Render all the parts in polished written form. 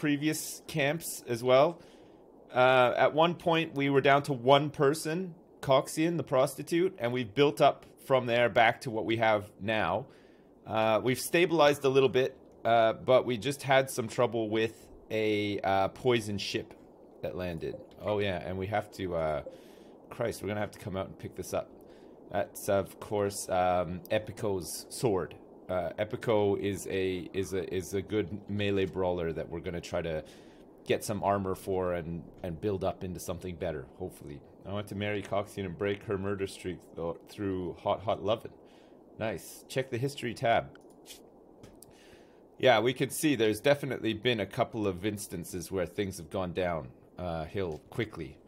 previous camps as well. At one point, we were down to one person, Coxian, the prostitute, and we've built up from there back to what we have now. We've stabilized a little bit, but we just had some trouble with a poison ship that landed. Oh, yeah, and we have to... Christ, we're going to have to come out and pick this up. That's, of course, Epico's sword. Epico is a good melee brawler that we're going to try to get some armor for and build up into something better, hopefully. I want to marry Coxian and break her murder streak through hot lovin'. Nice. Check the history tab. Yeah, we can see there's definitely been a couple of instances where things have gone down hill quickly,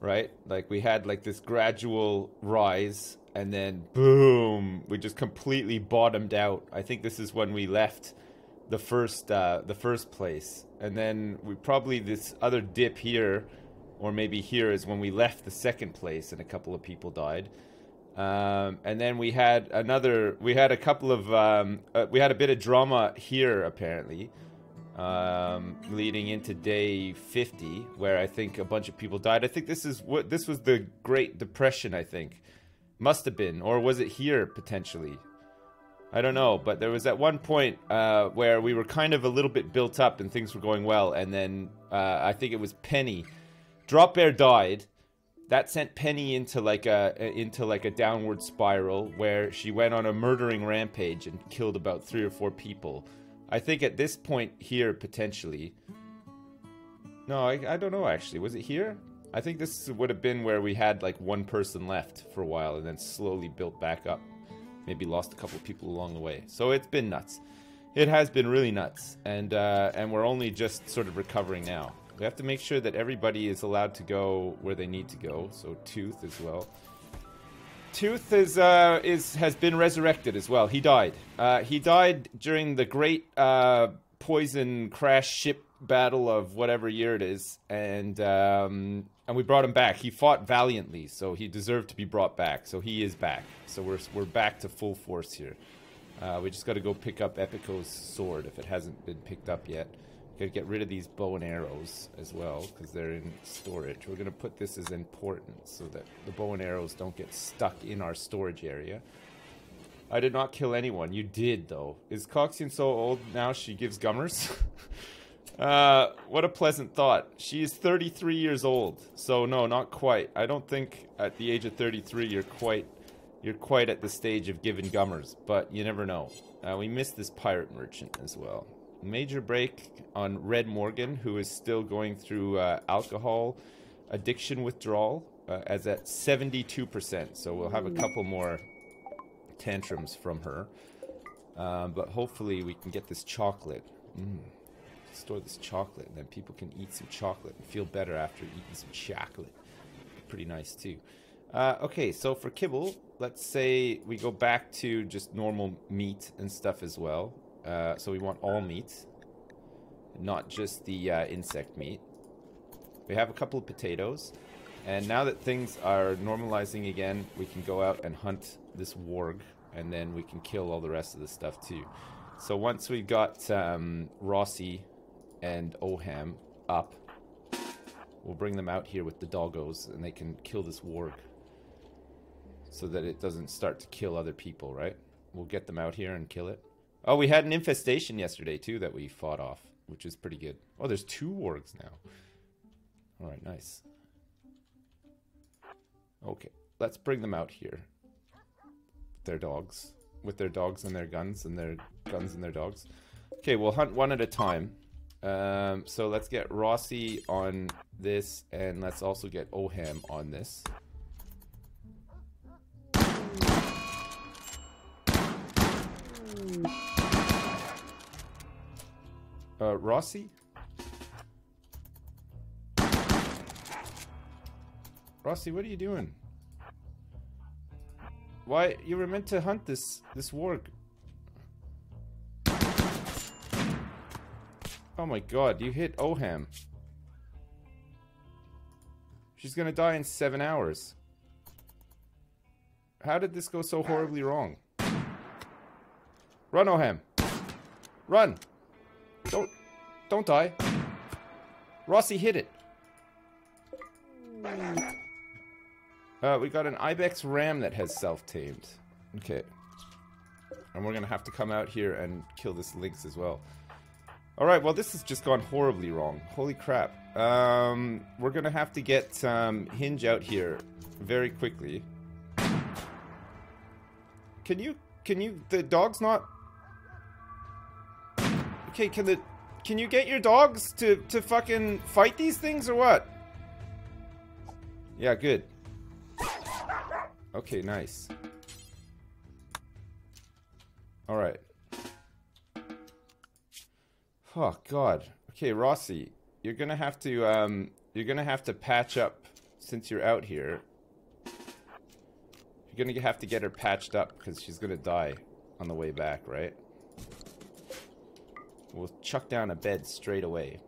right? Like we had like this gradual rise and then boom, we just completely bottomed out. I think this is when we left the first place, and then we probably this other dip here, or maybe here, is when we left the second place and a couple of people died. And then we had another, we had a bit of drama here apparently, leading into day 50, where I think a bunch of people died. I think this is what, this was the Great Depression, I think. Must have been, or was it here potentially? I don't know, but there was at one point where we were kind of a little bit built up and things were going well, and then I think it was Penny Dropbear died. That sent Penny into like a downward spiral where she went on a murdering rampage and killed about 3 or 4 people. I think at this point here potentially. No, I don't know actually. Was it here? I think this would have been where we had like one person left for a while and then slowly built back up. Maybe lost a couple of people along the way. So it's been nuts. It has been really nuts, and we're only just sort of recovering now. We have to make sure that everybody is allowed to go where they need to go. So Tooth as well. Tooth has been resurrected as well. He died. He died during the great poison crash ship battle of whatever year it is, and we brought him back. He fought valiantly, so he deserved to be brought back. So he is back. So we're back to full force here. We just got to go pick up Epico's sword if it hasn't been picked up yet. Gotta get rid of these bow and arrows as well because they're in storage. We're gonna put this as important so that the bow and arrows don't get stuck in our storage area. I did not kill anyone. You did though. Is Coxian so old now she gives gummers? What a pleasant thought. She is 33 years old. So no, not quite. I don't think at the age of 33 you're quite at the stage of giving gummers. But you never know. We missed this pirate merchant as well. Major break on Red Morgan, who is still going through alcohol addiction withdrawal, as at 72%. So we'll have a couple more tantrums from her, but hopefully we can get this chocolate. Store this chocolate, and then people can eat some chocolate and feel better after eating some chocolate. Pretty nice too. Okay, so for kibble, let's say we go back to just normal meat and stuff as well. So we want all meat, not just the insect meat. We have a couple of potatoes, and now that things are normalizing again, we can go out and hunt this warg, and then we can kill all the rest of the stuff too. So once we've got Rossi and Oham up, we'll bring them out here with the doggos, and they can kill this warg so that it doesn't start to kill other people, right? We'll get them out here and kill it. Oh, we had an infestation yesterday, too, that we fought off, which is pretty good. Oh, there's 2 wargs now. All right, nice. Okay, let's bring them out here. Their dogs. With their dogs and their guns and their guns and their dogs. Okay, we'll hunt one at a time. So let's get Rossi on this, and let's also get Oham on this. Rossi? Rossi, what are you doing? Why? You were meant to hunt this warg. Oh my god, you hit Oham. She's gonna die in 7 hours. How did this go so horribly wrong? Run, Oham! Run! Don't die. Rossi hit it. We got an Ibex ram that has self-tamed. Okay. And we're going to have to come out here and kill this lynx as well. Alright, well this has just gone horribly wrong. Holy crap. We're going to have to get Hinge out here very quickly. Can you, the dog's not... Okay, can you get your dogs to fucking fight these things or what? Yeah, good. Okay, nice. Alright. Oh god. Okay, Rossi, you're gonna have to patch up since you're out here. You're gonna have to get her patched up because she's gonna die on the way back, right? We'll chuck down a bed straight away.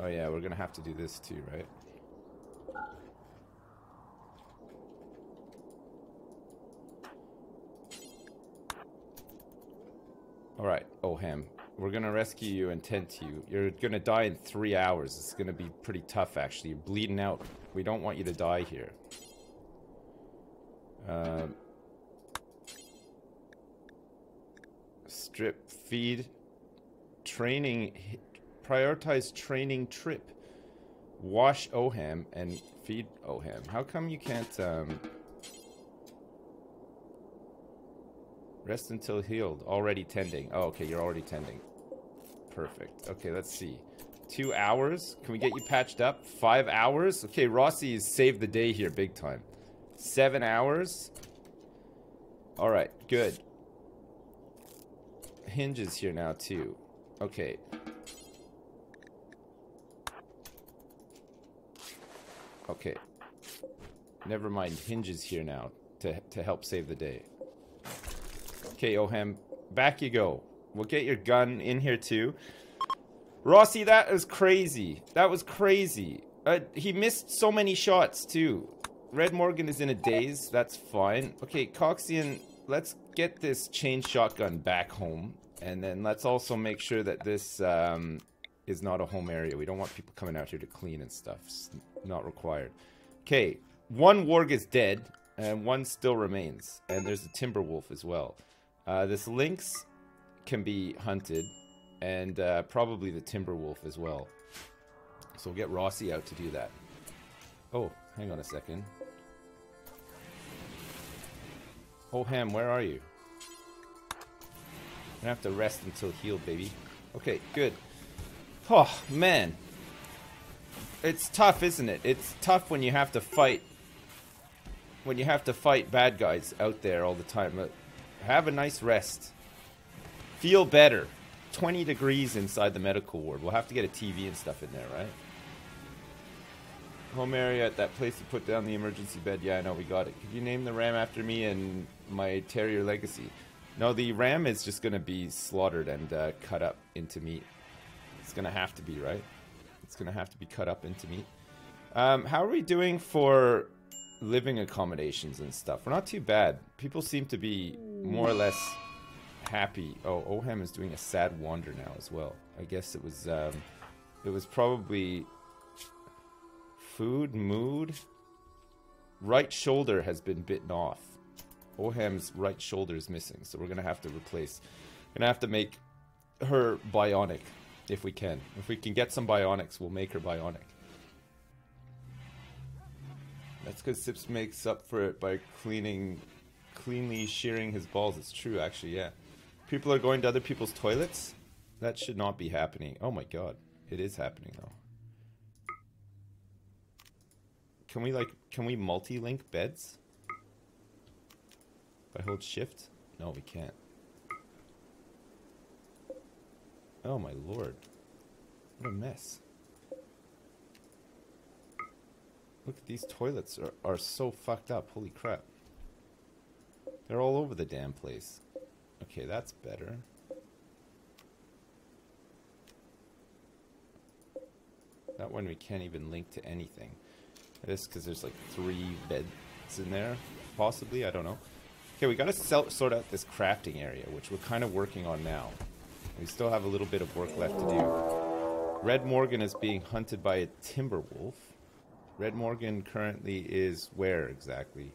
Oh yeah, we're gonna have to do this too, right? Alright, Oham, we're gonna rescue you and tend to you. You're gonna die in 3 hours. It's gonna be pretty tough, actually. You're bleeding out. We don't want you to die here. Strip, feed, training, prioritize training Trip. Wash Oham and feed Oham. How come you can't, rest until healed. Already tending. Oh, okay, you're already tending. Perfect. Okay, let's see. 2 hours? Can we get you patched up? 5 hours? Okay, Rossi's saved the day here big time. 7 hours? Alright, good. Hinge is here now, too. Okay. Okay. Never mind. Hinge is here now to help save the day. Okay, Oham, back you go. We'll get your gun in here too. Rossi, that is crazy. That was crazy. He missed so many shots too. Red Morgan is in a daze. That's fine. Okay, Coxian, let's get this chain shotgun back home. And then let's also make sure that this is not a home area. We don't want people coming out here to clean and stuff. It's not required. Okay, one warg is dead and one still remains. And there's a timber wolf as well. This lynx can be hunted, and probably the timber wolf as well. So we'll get Rossi out to do that. Oh, hang on a second. Oham, where are you? I'm gonna have to rest until healed, baby. Okay, good. Oh, man. It's tough, isn't it? It's tough when you have to fight... when you have to fight bad guys out there all the time. Have a nice rest. Feel better. 20 degrees inside the medical ward. We'll have to get a TV and stuff in there, right? Home area at that place to put down the emergency bed. Yeah, I know. We got it. Could you name the ram after me and my terrier legacy? No, the ram is just going to be slaughtered and cut up into meat. It's going to have to be, right? It's going to have to be cut up into meat. How are we doing for... living accommodations and stuff? We're not too bad. People seem to be more or less happy. Oh, Oham is doing a sad wander now as well. I guess it was probably food, mood. Right shoulder has been bitten off. Oham's right shoulder is missing, so we're gonna have to replace. Gonna have to make her bionic if we can. If we can get some bionics, we'll make her bionic. That's because Sips makes up for it by cleanly shearing his balls. It's true, actually, yeah. People are going to other people's toilets? That should not be happening. Oh my god. It is happening, though. Can we, like, can we multi-link beds? If I hold shift? No, we can't. Oh my lord. What a mess. Look at these toilets are so fucked up. Holy crap. They're all over the damn place. Okay, that's better. That one we can't even link to anything. This because there's like 3 beds in there. Possibly, I don't know. Okay, we gotta sort out this crafting area, which we're kind of working on now. We still have a little bit of work left to do. Red Morgan is being hunted by a timber wolf. Red Morgan currently is where exactly?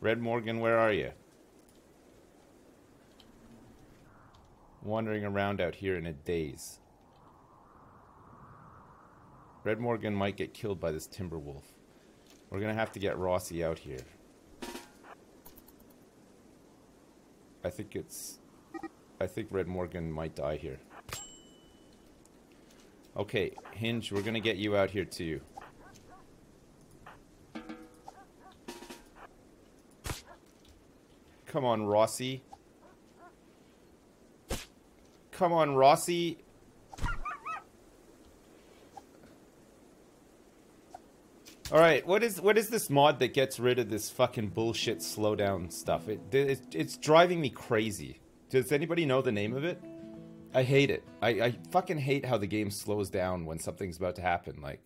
Red Morgan, where are you? Wandering around out here in a daze. Red Morgan might get killed by this timber wolf. We're gonna have to get Rossi out here. I think Red Morgan might die here. Okay, Hinge, we're gonna get you out here too. Come on, Rossi. Come on, Rossi. All right, what is this mod that gets rid of this fucking bullshit slowdown stuff? It's driving me crazy. Does anybody know the name of it? I hate it. I fucking hate how the game slows down when something's about to happen. Like,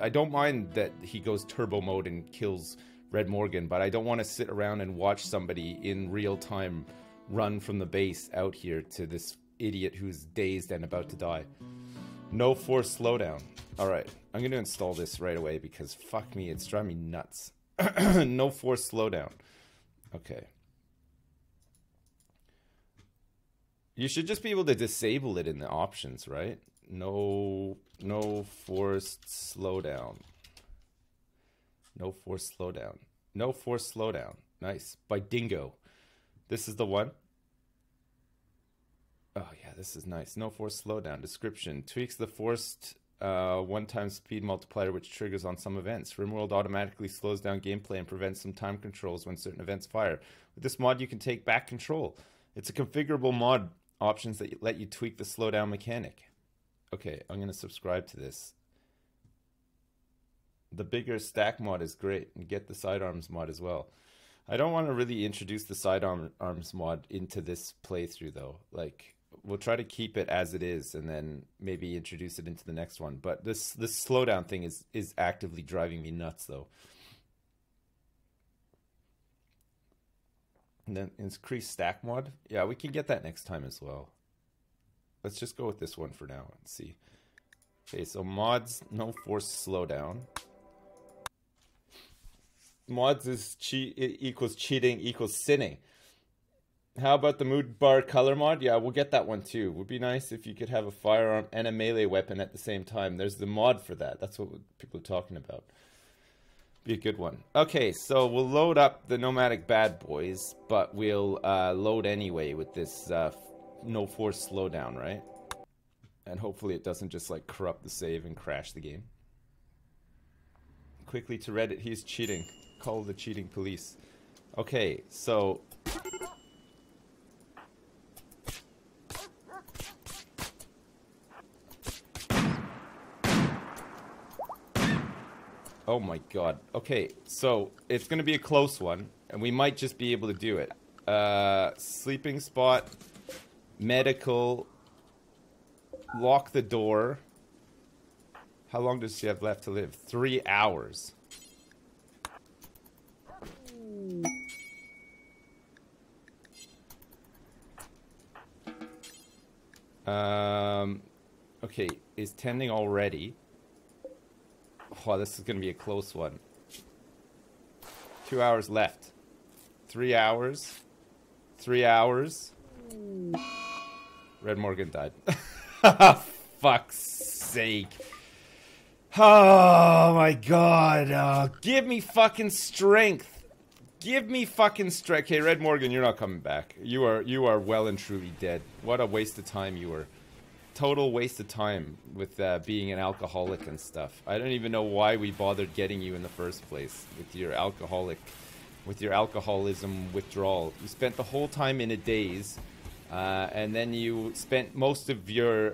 I don't mind that he goes turbo mode and kills Red Morgan, but I don't want to sit around and watch somebody in real time run from the base out here to this idiot who's dazed and about to die. No force slowdown. All right, I'm going to install this right away because fuck me, it's driving me nuts. No force slowdown. Okay. You should just be able to disable it in the options, right? No forced slowdown. No force slowdown. No force slowdown. Nice. By Dingo. This is the one. Oh yeah, this is nice. No force slowdown. Description. Tweaks the forced one-time speed multiplier which triggers on some events. RimWorld automatically slows down gameplay and prevents some time controls when certain events fire. With this mod, you can take back control. It's a configurable mod options that let you tweak the slowdown mechanic. Okay, I'm going to subscribe to this. The bigger stack mod is great, and get the sidearms mod as well. I don't want to really introduce the sidearms mod into this playthrough though. Like, we'll try to keep it as it is and then maybe introduce it into the next one. But this slowdown thing is actively driving me nuts though. And then increase stack mod. Yeah, we can get that next time as well. Let's just go with this one for now and see. Okay, so mods, no force slowdown. Mods is equals cheating equals sinning. How about the mood bar color mod? Yeah, we'll get that one too. Would be nice if you could have a firearm and a melee weapon at the same time. There's the mod for that. That's what people are talking about. Be a good one. Okay, so we'll load up the nomadic bad boys, but we'll load anyway with this no force slowdown, right? And hopefully it doesn't just like corrupt the save and crash the game. Quickly to Reddit, he's cheating. Call the cheating police. Okay, so oh my god. Okay, so it's gonna be a close one, and we might just be able to do it. Sleeping spot, medical, lock the door. How long does she have left to live? 3 hours. Okay, is tending already. Oh, this is gonna be a close one. 2 hours left. 3 hours. 3 hours. Red Morgan died. Fuck's sake. Oh my god. Give me fucking strength. Give me fucking strength. Okay, Red Morgan, you're not coming back. You are well and truly dead. What a waste of time you were. Total waste of time with being an alcoholic and stuff. I don't even know why we bothered getting you in the first place with your alcoholism withdrawal. You spent the whole time in a daze. And then you spent most of your,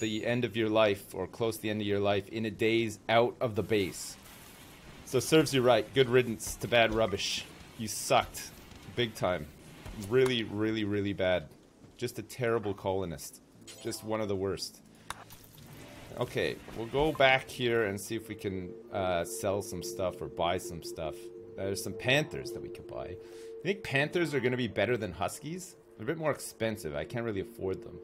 the end of your life, or close to the end of your life, in a daze out of the base. So serves you right. Good riddance to bad rubbish. You sucked. Big time. Really, really, really bad. Just a terrible colonist. Just one of the worst. Okay, we'll go back here and see if we can sell some stuff or buy some stuff. There's some panthers that we could buy. You think panthers are going to be better than huskies? They're a bit more expensive. I can't really afford them.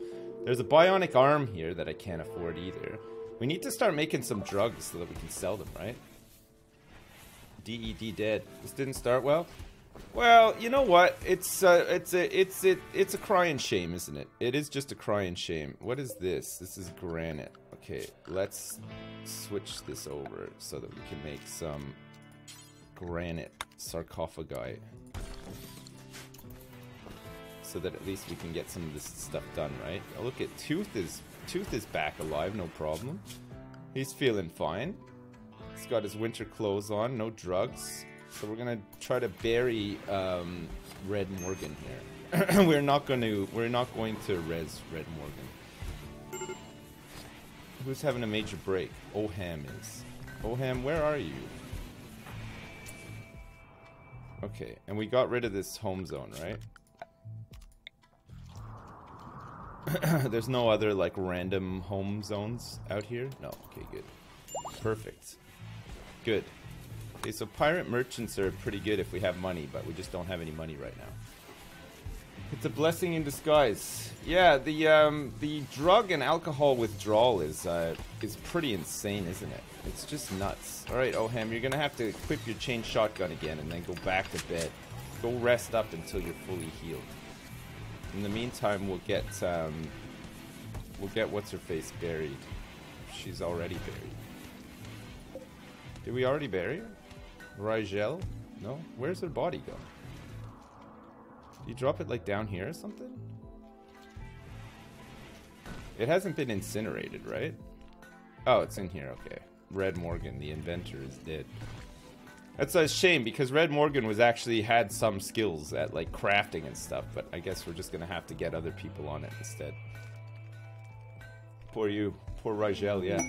There's a bionic arm here that I can't afford either. We need to start making some drugs so that we can sell them, right? DED dead. This didn't start well. Well, you know what? It's a crying shame, isn't it? It is just a crying shame. What is this? This is granite. Okay, let's switch this over so that we can make some granite sarcophagi. So that at least we can get some of this stuff done, right? Oh, look at Tooth is back alive, no problem. He's feeling fine. He's got his winter clothes on, no drugs. So we're gonna try to bury Red Morgan here. we're not going to res Red Morgan. Who's having a major break? Oham is. Oham, where are you? Okay, and we got rid of this home zone, right? There's no other like random home zones out here? No, okay, good. Perfect. Good. Okay, so pirate merchants are pretty good if we have money, but we just don't have any money right now. It's a blessing in disguise. Yeah, the drug and alcohol withdrawal is pretty insane, isn't it? It's just nuts. Alright, Oham, you're gonna have to equip your chain shotgun again and then go back to bed. Go rest up until you're fully healed. In the meantime, we'll get what's-her-face buried. She's already buried. Did we already bury her? Rigel? No? Where's her body gone? Did you drop it like down here or something? It hasn't been incinerated, right? Oh, it's in here, okay. Red Morgan, the inventor, is dead. That's a shame because Red Morgan was actually had some skills at like crafting and stuff, but I guess we're just gonna have to get other people on it instead. Poor you. Poor Rigel, yeah.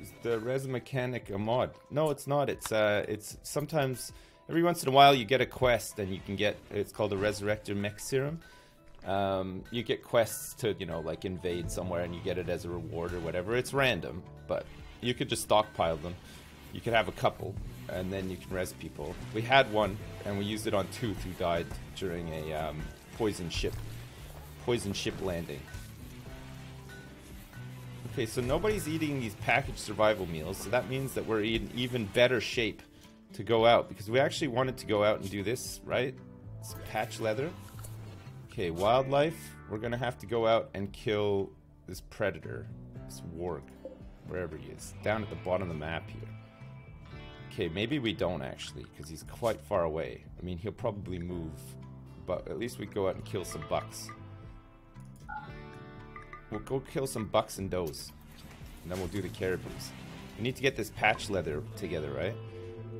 Is the res mechanic a mod? No, it's not. It's sometimes every once in a while you get a quest and you can get, it's called a Resurrector Mech Serum. You get quests to, you know, like invade somewhere and you get it as a reward or whatever. It's random, but you could just stockpile them. You could have a couple and then you can res people. We had one and we used it on Tooth, who died during a poison ship landing. Okay, so nobody's eating these packaged survival meals, so that means that we're in even better shape to go out, because we actually wanted to go out and do this, right? It's patch leather. Okay, wildlife. We're gonna have to go out and kill this predator, this warg, wherever he is, down at the bottom of the map here. Okay, maybe we don't actually, because he's quite far away. I mean, he'll probably move, but at least we go out and kill some bucks. We'll go kill some bucks and does, and then we'll do the caribous. We need to get this patch leather together,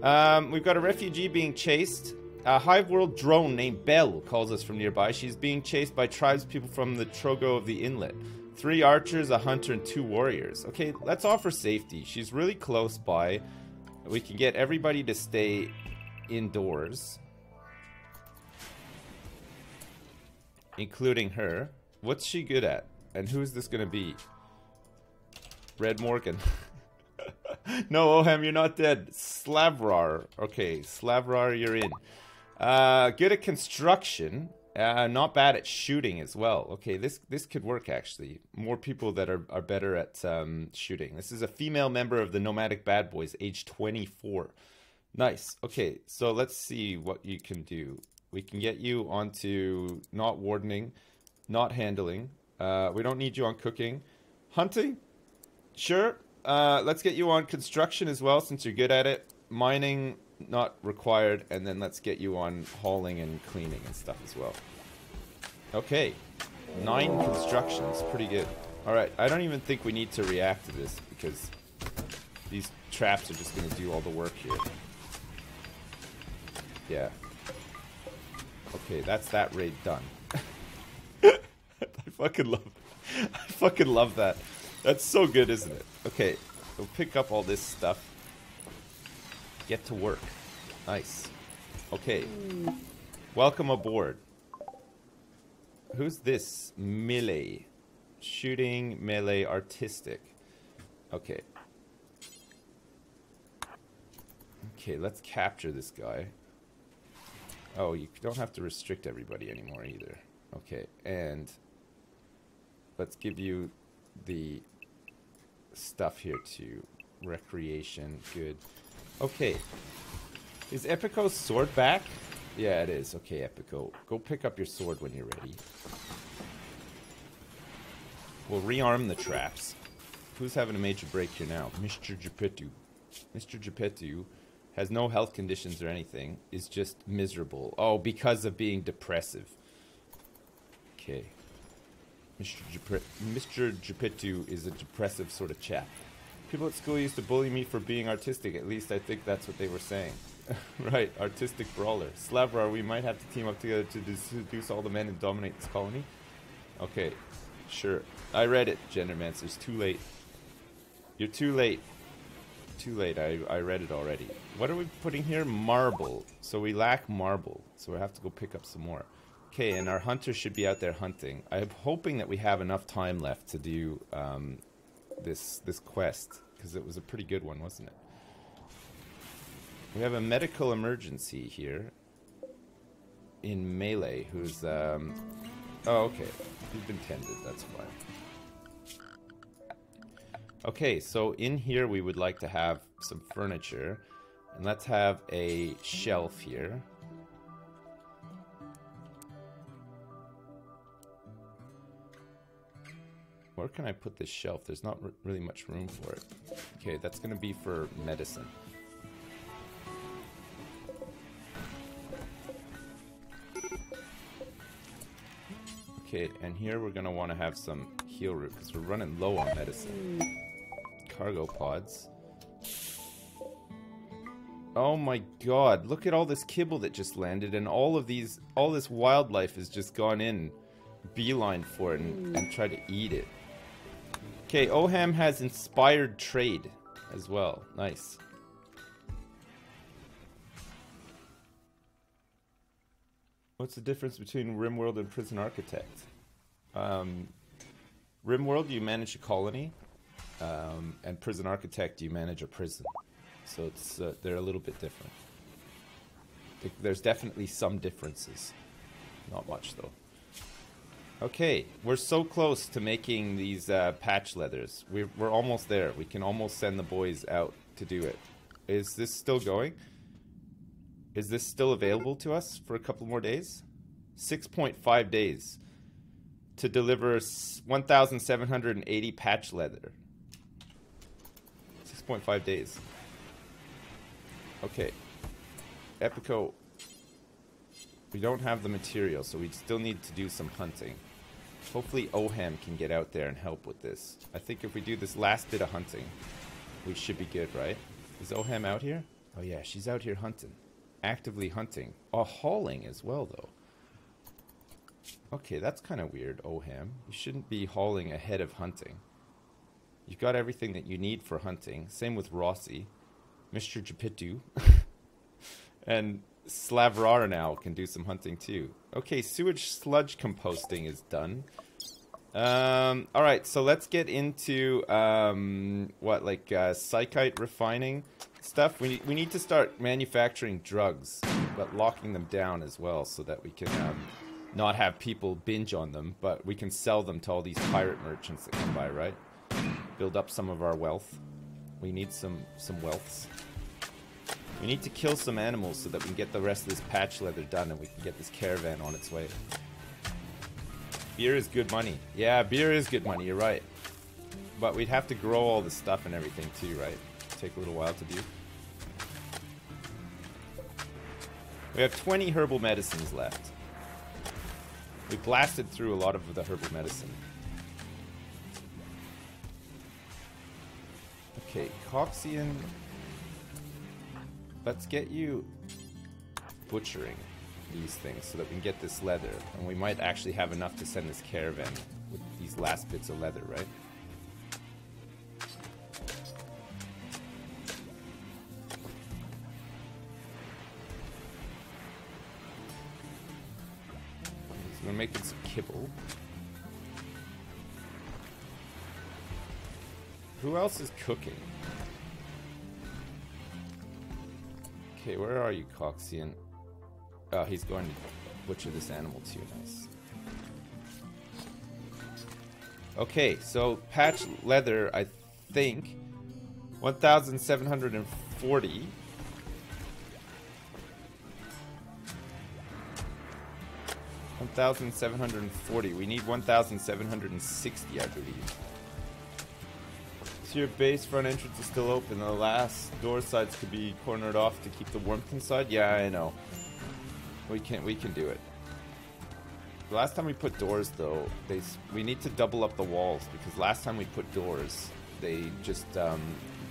right? We've got a refugee being chased. A hive world drone named Bell calls us from nearby. She's being chased by tribespeople from the Trogo of the Inlet. 3 archers, a hunter, and 2 warriors. Okay, let's offer safety. She's really close by. We can get everybody to stay indoors, including her. What's she good at? And who is this going to be? Red Morgan. No, Oham, you're not dead. Slavrar. Okay, Slavrar, you're in. Good at construction. Not bad at shooting as well. Okay, this could work, actually. More people that are better at shooting. This is a female member of the Nomadic Bad Boys, age 24. Nice. Okay, so let's see what you can do. We can get you onto not wardening, not handling. We don't need you on cooking. Hunting? Sure. Let's get you on construction as well, since you're good at it. Mining, not required. And then let's get you on hauling and cleaning and stuff as well. Okay. 9 constructions. Pretty good. Alright, I don't even think we need to react to this, because these traps are just going to do all the work here. Yeah. Okay, that's that raid done. I fucking love that. That's so good, isn't it? Okay, we'll pick up all this stuff. Get to work. Nice. Okay. Welcome aboard. Who's this? Melee. Shooting, melee, artistic. Okay. Okay, let's capture this guy. Oh, you don't have to restrict everybody anymore either. Okay, and Let's give you the stuff here too. Recreation, good. Okay. Is Epico's sword back? Yeah, it is. Okay, Epico. Go pick up your sword when you're ready. We'll rearm the traps. Who's having a major break here now? Mr. Jupitu. Mr. Jupitu has no health conditions or anything. Is just miserable. Oh, because of being depressive. Okay. Mr. Jupitu is a depressive sort of chap. People at school used to bully me for being artistic. At least I think that's what they were saying. Right, artistic brawler. Slavrar, we might have to team up together to seduce all the men and dominate this colony. Okay, sure. I read it, Gendermancer. It's too late. You're too late. Too late. I read it already. What are we putting here? Marble. So we lack marble. So we have to go pick up some more. Okay, and our hunter should be out there hunting. I'm hoping that we have enough time left to do this quest, because it was a pretty good one, wasn't it? We have a medical emergency here in Melee, who's oh, okay. You've been tended, that's why. Okay, so in here we would like to have some furniture. And let's have a shelf here. Where can I put this shelf? There's not really much room for it. Okay, that's going to be for medicine. Okay, and here we're going to want to have some heal root because we're running low on medicine. Cargo pods. Oh my god, look at all this kibble that just landed, and all this wildlife has just gone in, beeline for it, and tried to eat it. Okay, Oham has inspired trade as well. Nice. What's the difference between RimWorld and Prison Architect? RimWorld, you manage a colony, and Prison Architect, you manage a prison. So it's they're a little bit different. There's definitely some differences. Not much, though. Okay, we're so close to making these patch leathers. We're almost there. We can almost send the boys out to do it. Is this still going? Is this still available to us for a couple more days? 6.5 days to deliver 1,780 patch leather. 6.5 days. Okay. Epico, we don't have the material, so we still need to do some hunting. Hopefully Oham can get out there and help with this. I think if we do this last bit of hunting, we should be good, right? Is Oham out here? Oh yeah, she's out here hunting. Actively hunting. Oh, hauling as well, though. Okay, that's kind of weird, Oham. You shouldn't be hauling ahead of hunting. You've got everything that you need for hunting. Same with Rossi. Mr. Jupitu. And Slavrar now can do some hunting too. Okay, sewage sludge composting is done. Alright, so let's get into psychite refining stuff. We need to start manufacturing drugs, but locking them down as well, so that we can not have people binge on them, but we can sell them to all these pirate merchants that come by, right? Build up some of our wealth. We need some wealths. We need to kill some animals so that we can get the rest of this patch leather done and we can get this caravan on its way. Beer is good money. Yeah, beer is good money, you're right. But we'd have to grow all the stuff and everything too, right? Take a little while to do. We have 20 herbal medicines left. We blasted through a lot of the herbal medicine. Okay, Coxian... Let's get you butchering these things so that we can get this leather. And we might actually have enough to send this caravan with these last bits of leather, right? So we're making some kibble. Who else is cooking? Okay, where are you, Coxian? Oh, he's going to butcher this animal too, nice. Okay, so patch leather, I think 1,740. We need 1,760, I believe. So your base front entrance is still open. The last door sides could be cornered off to keep the warmth inside. Yeah, I know. We can do it. The last time we put doors, though, we need to double up the walls, because last time we put doors, they just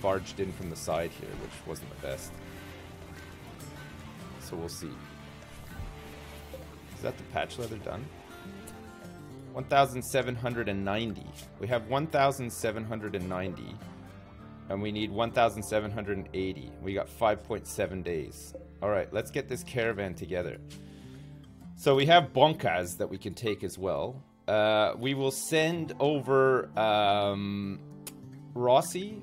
barged in from the side here, which wasn't the best. So we'll see. Is that the patch leather done? 1,790. We have 1,790. And we need 1,780. We got 5.7 days. Alright, let's get this caravan together. So we have bonkas that we can take as well. We will send over Rossi.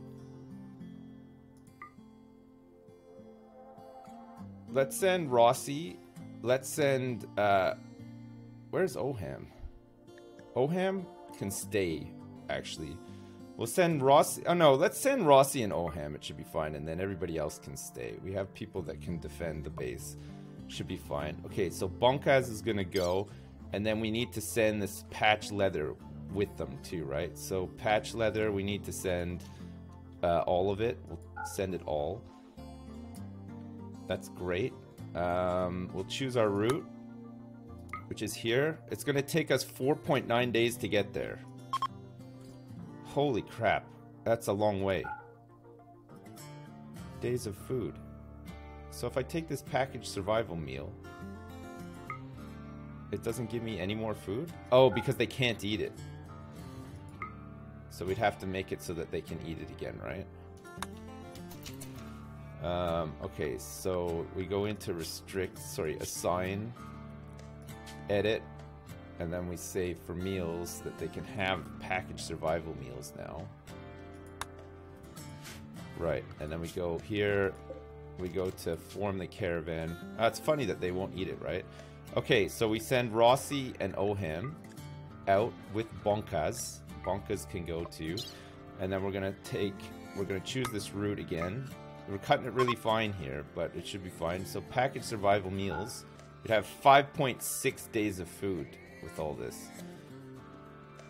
Let's send Rossi. Let's send, where's Oham? Oham can stay, actually. We'll send Rossi, oh no, let's send Rossi and Oham, it should be fine, and then everybody else can stay. We have people that can defend the base, should be fine. Okay, so Bonkaz is gonna go, and then we need to send this patch leather with them too, right? So patch leather, we need to send all of it, we'll send it all. That's great. We'll choose our route, which is here. It's going to take us 4.9 days to get there. Holy crap. That's a long way. Days of food. So if I take this package survival meal, it doesn't give me any more food? Oh, because they can't eat it. So we'd have to make it so that they can eat it again, right? Okay, so we go into restrict, sorry, assign, edit, and then we say for meals that they can have package survival meals now. Right, and then we go here, we go to form the caravan. It's funny that they won't eat it, right? Okay, so we send Rossi and Oham out with Bonkas. Bonkas can go too. And then we're gonna choose this route again. We're cutting it really fine here, but it should be fine. So package survival meals. We'd have 5.6 days of food with all this.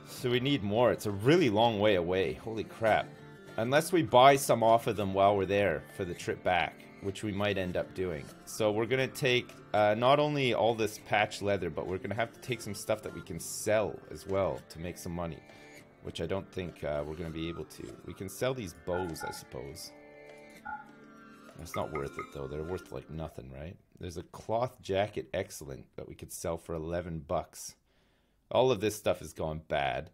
So we need more. It's a really long way away. Holy crap. Unless we buy some off of them while we're there for the trip back, which we might end up doing. So we're going to take not only all this patch leather, but we're going to have to take some stuff that we can sell as well to make some money, which I don't think we're going to be able to. We can sell these bows, I suppose. It's not worth it, though. They're worth, like, nothing, right? There's a cloth jacket, excellent, that we could sell for 11 bucks. All of this stuff has gone bad.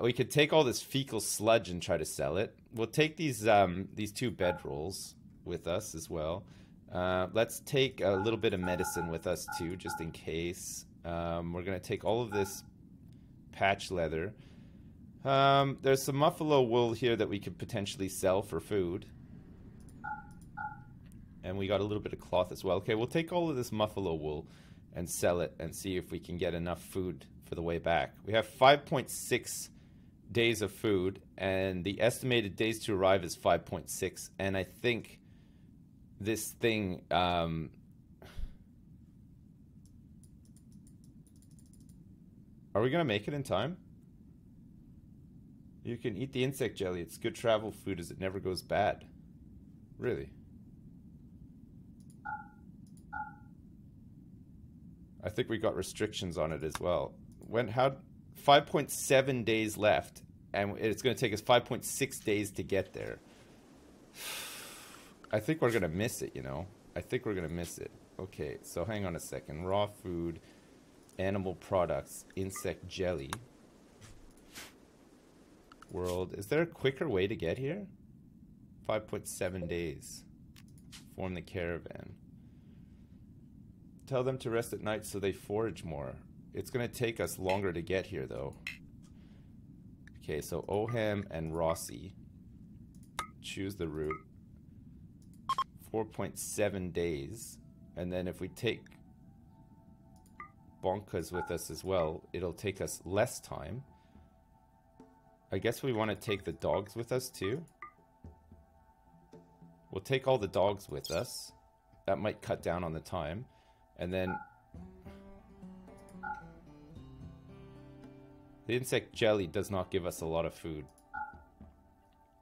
We could take all this fecal sludge and try to sell it. We'll take these two bedrolls with us as well. Let's take a little bit of medicine with us, too, just in case. We're going to take all of this patch leather. There's some muffalo wool here that we could potentially sell for food. And we got a little bit of cloth as well. Okay, we'll take all of this muffalo wool and sell it and see if we can get enough food for the way back. We have 5.6 days of food, and the estimated days to arrive is 5.6. And I think this thing... Are we going to make it in time? You can eat the insect jelly. It's good travel food as it never goes bad. Really? I think we got restrictions on it as well. When how 5.7 days left, and it's going to take us 5.6 days to get there. I think we're going to miss it, you know. I think we're going to miss it. Okay, so hang on a second. Raw food, animal products, insect jelly. World. Is there a quicker way to get here? 5.7 days. Form the caravan. Tell them to rest at night so they forage more. It's going to take us longer to get here, though. Okay, so Oham and Rossi. Choose the route. 4.7 days. And then if we take Bonkas with us as well, it'll take us less time. I guess we want to take the dogs with us too. We'll take all the dogs with us. That might cut down on the time. And then... the insect jelly does not give us a lot of food.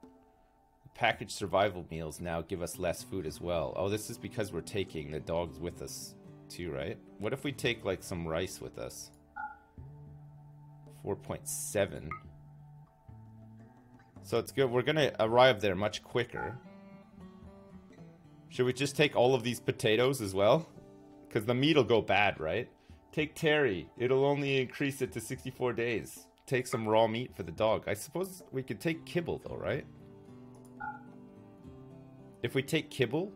The packaged survival meals now give us less food as well. Oh, this is because we're taking the dogs with us too, right? What if we take, like, some rice with us? 4.7. So it's good. We're going to arrive there much quicker. Should we just take all of these potatoes as well? Because the meat will go bad, right? Take Terry. It'll only increase it to 64 days. Take some raw meat for the dog. I suppose we could take kibble, though, right? If we take kibble...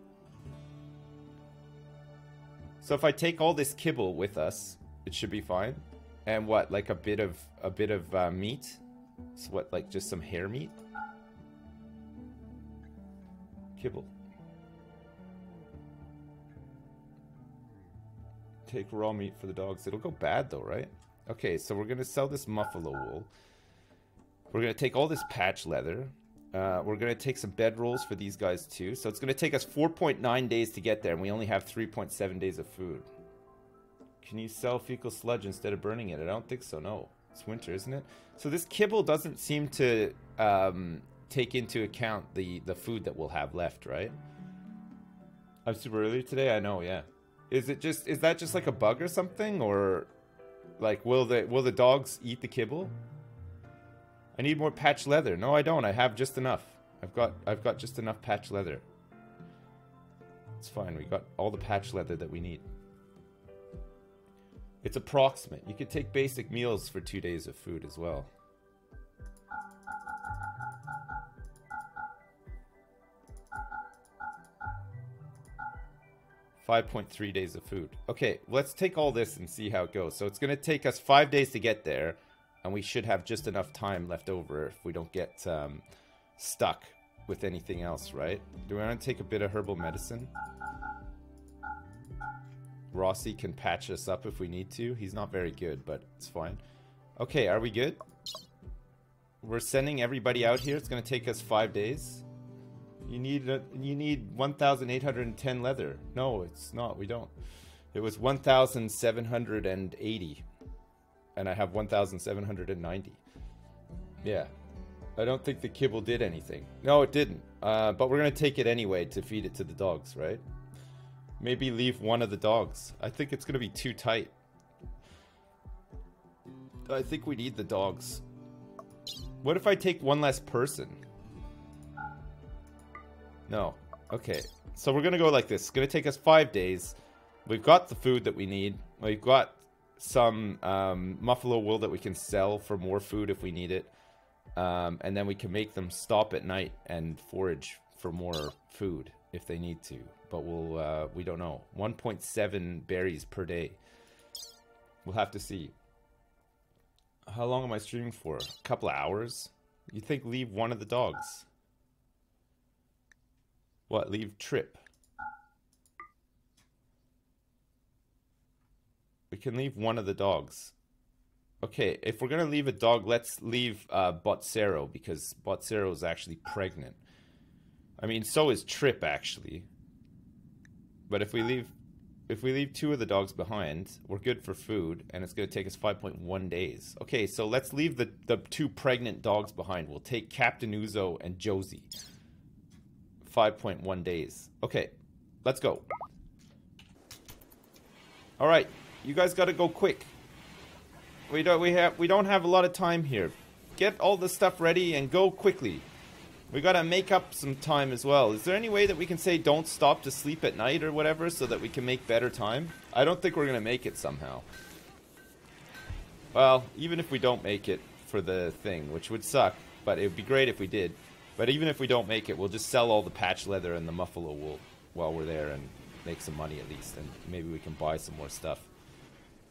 so if I take all this kibble with us, it should be fine. And what, like a bit of meat? So what, like just some hair meat? Kibble. Take raw meat for the dogs. It'll go bad though, right? Okay, so we're gonna sell this muffalo wool. We're gonna take all this patch leather. We're gonna take some bed rolls for these guys too. So it's gonna take us 4.9 days to get there, and we only have 3.7 days of food. Can you sell fecal sludge instead of burning it? I don't think so, no. It's winter, isn't it? So this kibble doesn't seem to take into account the food that we'll have left, right? I'm super early today, I know, yeah. Is that just like a bug or something, or like will the dogs eat the kibble? I need more patch leather. No, I don't. I have just enough. I've got just enough patch leather. It's fine. We got all the patch leather that we need. It's approximate. You could take basic meals for 2 days of food as well. .3 days of food. Okay, let's take all this and see how it goes. So it's going to take us 5 days to get there, and we should have just enough time left over if we don't get stuck with anything else, right? Do we want to take a bit of herbal medicine? Rossi can patch us up if we need to. He's not very good, but it's fine. Okay, are we good? We're sending everybody out here. It's going to take us 5 days. You need 1,810 leather. No, it's not. We don't. It was 1,780. And I have 1,790. Yeah. I don't think the kibble did anything. No, it didn't. But we're going to take it anyway to feed it to the dogs, right? Maybe leave one of the dogs. I think it's going to be too tight. I think we need the dogs. What if I take one less person? No. Okay. So we're going to go like this. It's going to take us 5 days. We've got the food that we need. We've got some muffalo wool that we can sell for more food if we need it. And then we can make them stop at night and forage for more food if they need to. But we'll, we don't know. 1.7 berries per day. We'll have to see. How long am I streaming for? A couple of hours? You think leave one of the dogs? What, leave Trip? We can leave one of the dogs. Okay, if we're gonna leave a dog, let's leave Botsero, because Botsero is actually pregnant. I mean, so is Trip actually. But if we leave two of the dogs behind, we're good for food, and it's gonna take us 5.1 days. Okay, so let's leave the two pregnant dogs behind. We'll take Captain Uzo and Josie. 5.1 days. Okay, let's go. All right, you guys got to go quick. We don't have a lot of time here. Get all the stuff ready and go quickly. We got to make up some time as well. Is there any way that we can say don't stop to sleep at night or whatever so that we can make better time? I don't think we're going to make it somehow. Well, even if we don't make it for the thing, which would suck, but it would be great if we did. But even if we don't make it, we'll just sell all the patch leather and the muffalo wool while we're there and make some money at least, and maybe we can buy some more stuff.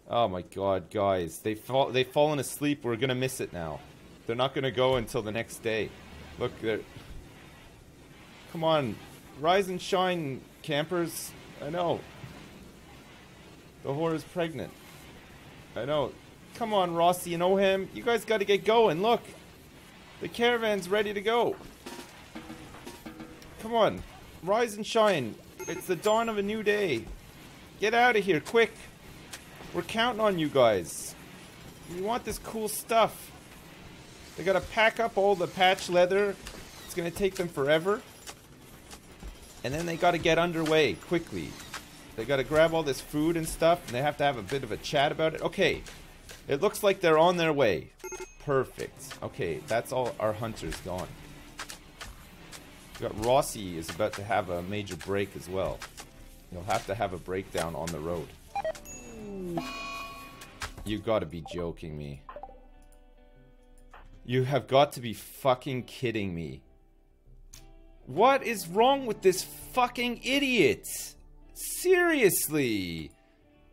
Oh my god, guys. They've fallen asleep. We're gonna miss it now. They're not gonna go until the next day. Look, they're... come on. Rise and shine, campers. I know. The whore is pregnant. I know. Come on, Rossi and Oham. You guys gotta get going. Look. The caravan's ready to go. Come on. Rise and shine. It's the dawn of a new day. Get out of here, quick. We're counting on you guys. We want this cool stuff. They gotta pack up all the patch leather. It's gonna take them forever. And then they gotta get underway quickly. They gotta grab all this food and stuff, and they have to have a bit of a chat about it. Okay, it looks like they're on their way. Perfect. Okay, that's all our hunters gone. We got Rossi is about to have a major break as well. You'll have to have a breakdown on the road. You gotta be joking me. You have got to be fucking kidding me. What is wrong with this fucking idiot? Seriously.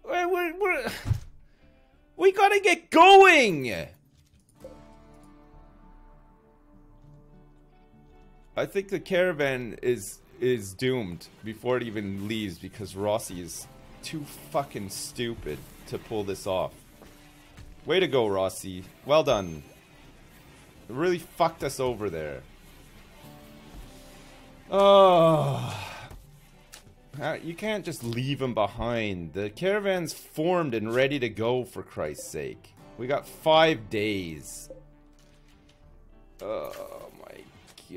We gotta get going! I think the caravan is doomed before it even leaves because Rossi is too fucking stupid to pull this off. Way to go, Rossi. Well done. It really fucked us over there. Oh. You can't just leave him behind. The caravan's formed and ready to go, for Christ's sake. We got 5 days. Oh my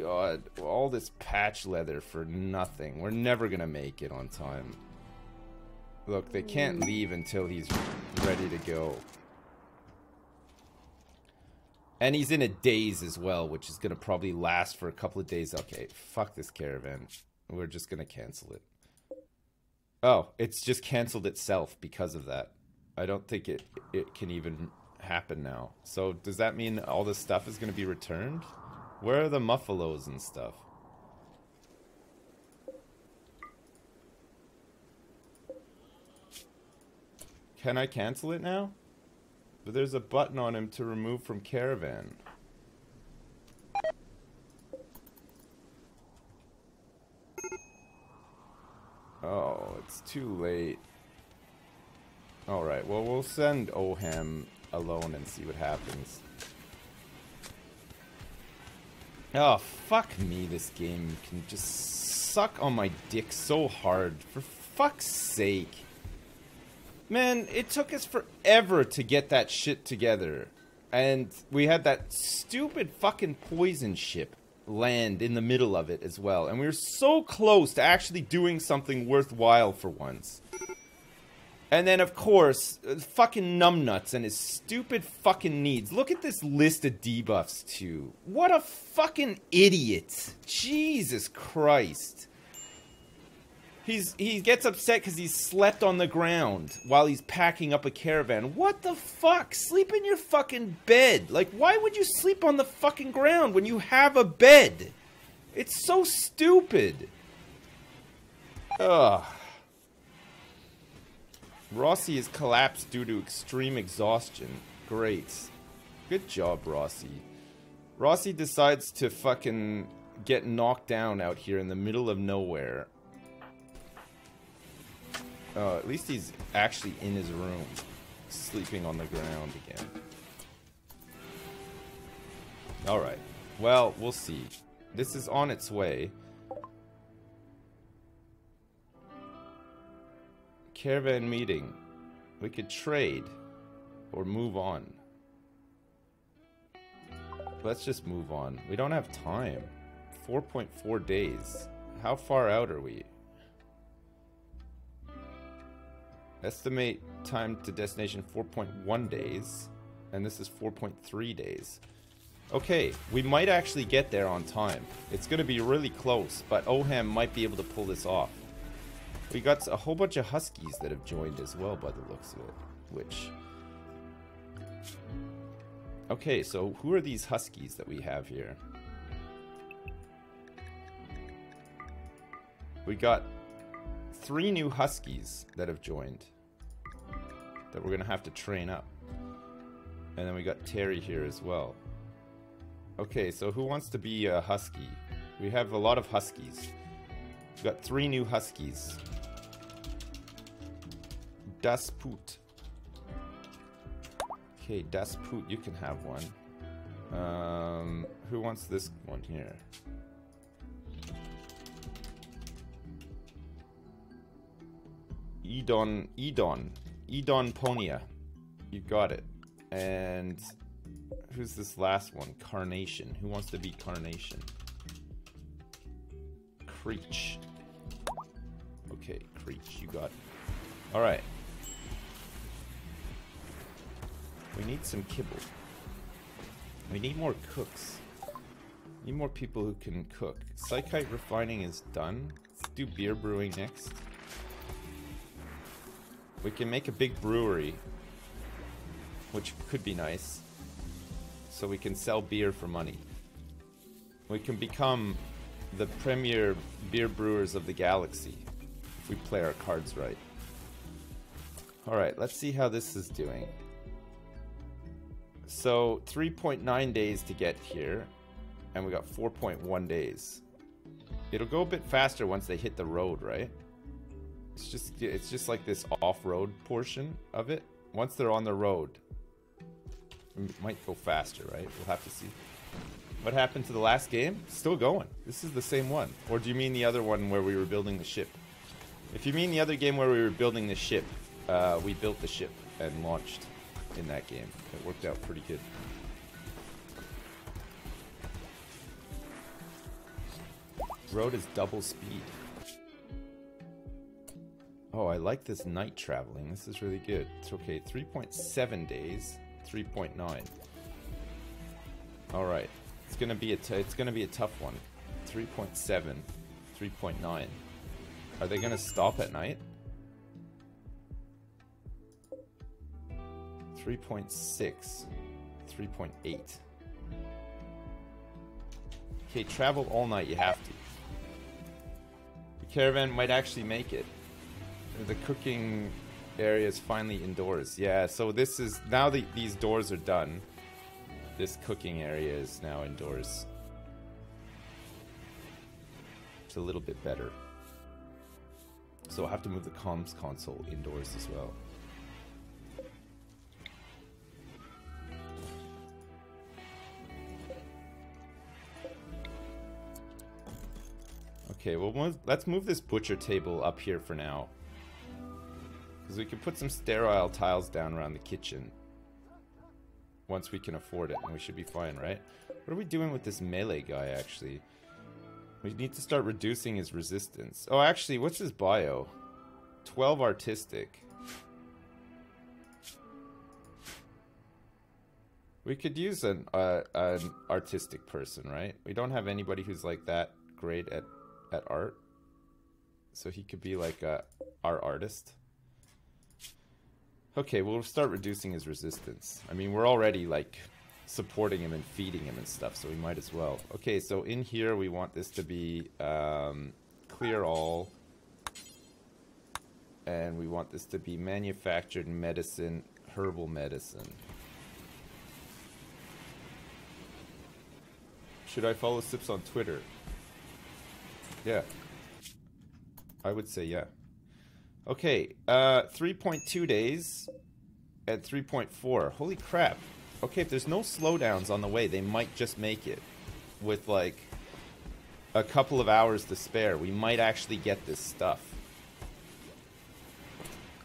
god. All this patch leather for nothing. We're never gonna make it on time. Look, they can't leave until he's ready to go. And he's in a daze as well, which is gonna probably last for a couple of days. Okay, fuck this caravan. We're just gonna cancel it. Oh, it's just cancelled itself because of that. I don't think it can even happen now. So does that mean all this stuff is going to be returned? Where are the muffalos and stuff? Can I cancel it now? But there's a button on him to remove from caravan. Oh, it's too late. Alright, well, we'll send Oham alone and see what happens. Oh, fuck me, this game can just suck on my dick so hard. For fuck's sake. Man, it took us forever to get that shit together. And we had that stupid fucking poison ship land in the middle of it as well, and we were so close to actually doing something worthwhile for once. And then of course fucking numbnuts and his stupid fucking needs. Look at this list of debuffs too. What a fucking idiot. Jesus Christ. He gets upset because he's slept on the ground while he's packing up a caravan. What the fuck? Sleep in your fucking bed. Like, why would you sleep on the fucking ground when you have a bed? It's so stupid. Ugh. Rossi has collapsed due to extreme exhaustion. Great. Good job, Rossi. Rossi decides to fucking get knocked down out here in the middle of nowhere. Oh, at least he's actually in his room, sleeping on the ground again. Alright, well, we'll see. This is on its way. Caravan meeting. We could trade or move on. Let's just move on. We don't have time. 4.4 days. How far out are we? Estimate time to destination 4.1 days, and this is 4.3 days. Okay, we might actually get there on time. It's going to be really close, but Oham might be able to pull this off. We got a whole bunch of huskies that have joined as well by the looks of it, which... Okay, so who are these huskies that we have here? We got 3 new huskies that have joined that we're gonna have to train up, and then we got Terry here as well. Okay, so who wants to be a husky? We have a lot of huskies. We got 3 new huskies. Das Poot. Okay, Das Poot, you can have one. Who wants this one here? Eidon Ponia. You got it. And who's this last one? Carnation. Who wants to be Carnation? Creech. Okay, Creech, you got it. All right. We need some kibble. We need more cooks. Need more people who can cook. Psychite refining is done. Let's do beer brewing next. We can make a big brewery, which could be nice. So we can sell beer for money. We can become the premier beer brewers of the galaxy if we play our cards right. All right, let's see how this is doing. So 3.9 days to get here, and we got 4.1 days. It'll go a bit faster once they hit the road, right? It's just like this off-road portion of it. Once they're on the road, it might go faster, right? We'll have to see. What happened to the last game? Still going. This is the same one. Or do you mean the other one where we were building the ship? If you mean the other game where we were building the ship, we built the ship and launched in that game. It worked out pretty good. Road is double speed. Oh, I like this night traveling. This is really good. It's okay. 3.7 days, 3.9. All right. It's going to be a tough one. 3.7, 3.9. Are they going to stop at night? 3.6, 3.8. Okay, travel all night, you have to. The caravan might actually make it. The cooking area is finally indoors. Yeah, so this is, now that these doors are done, this cooking area is now indoors. It's a little bit better. So I'll have to move the comms console indoors as well. Okay, well, let's move this butcher table up here for now. Because we can put some sterile tiles down around the kitchen. Once we can afford it, and we should be fine, right? What are we doing with this melee guy, actually? We need to start reducing his resistance. Oh, actually, what's his bio? 12 artistic. We could use an artistic person, right? We don't have anybody who's like that great at art, so he could be like our artist. Okay, we'll start reducing his resistance. I mean, we're already like supporting him and feeding him and stuff, so we might as well. Okay, so in here we want this to be clear all, and we want this to be manufactured medicine, herbal medicine. Should I follow Sips on Twitter? Yeah, I would say yeah. Okay, 3.2 days at 3.4. Holy crap. Okay, if there's no slowdowns on the way, they might just make it. With like a couple of hours to spare, we might actually get this stuff.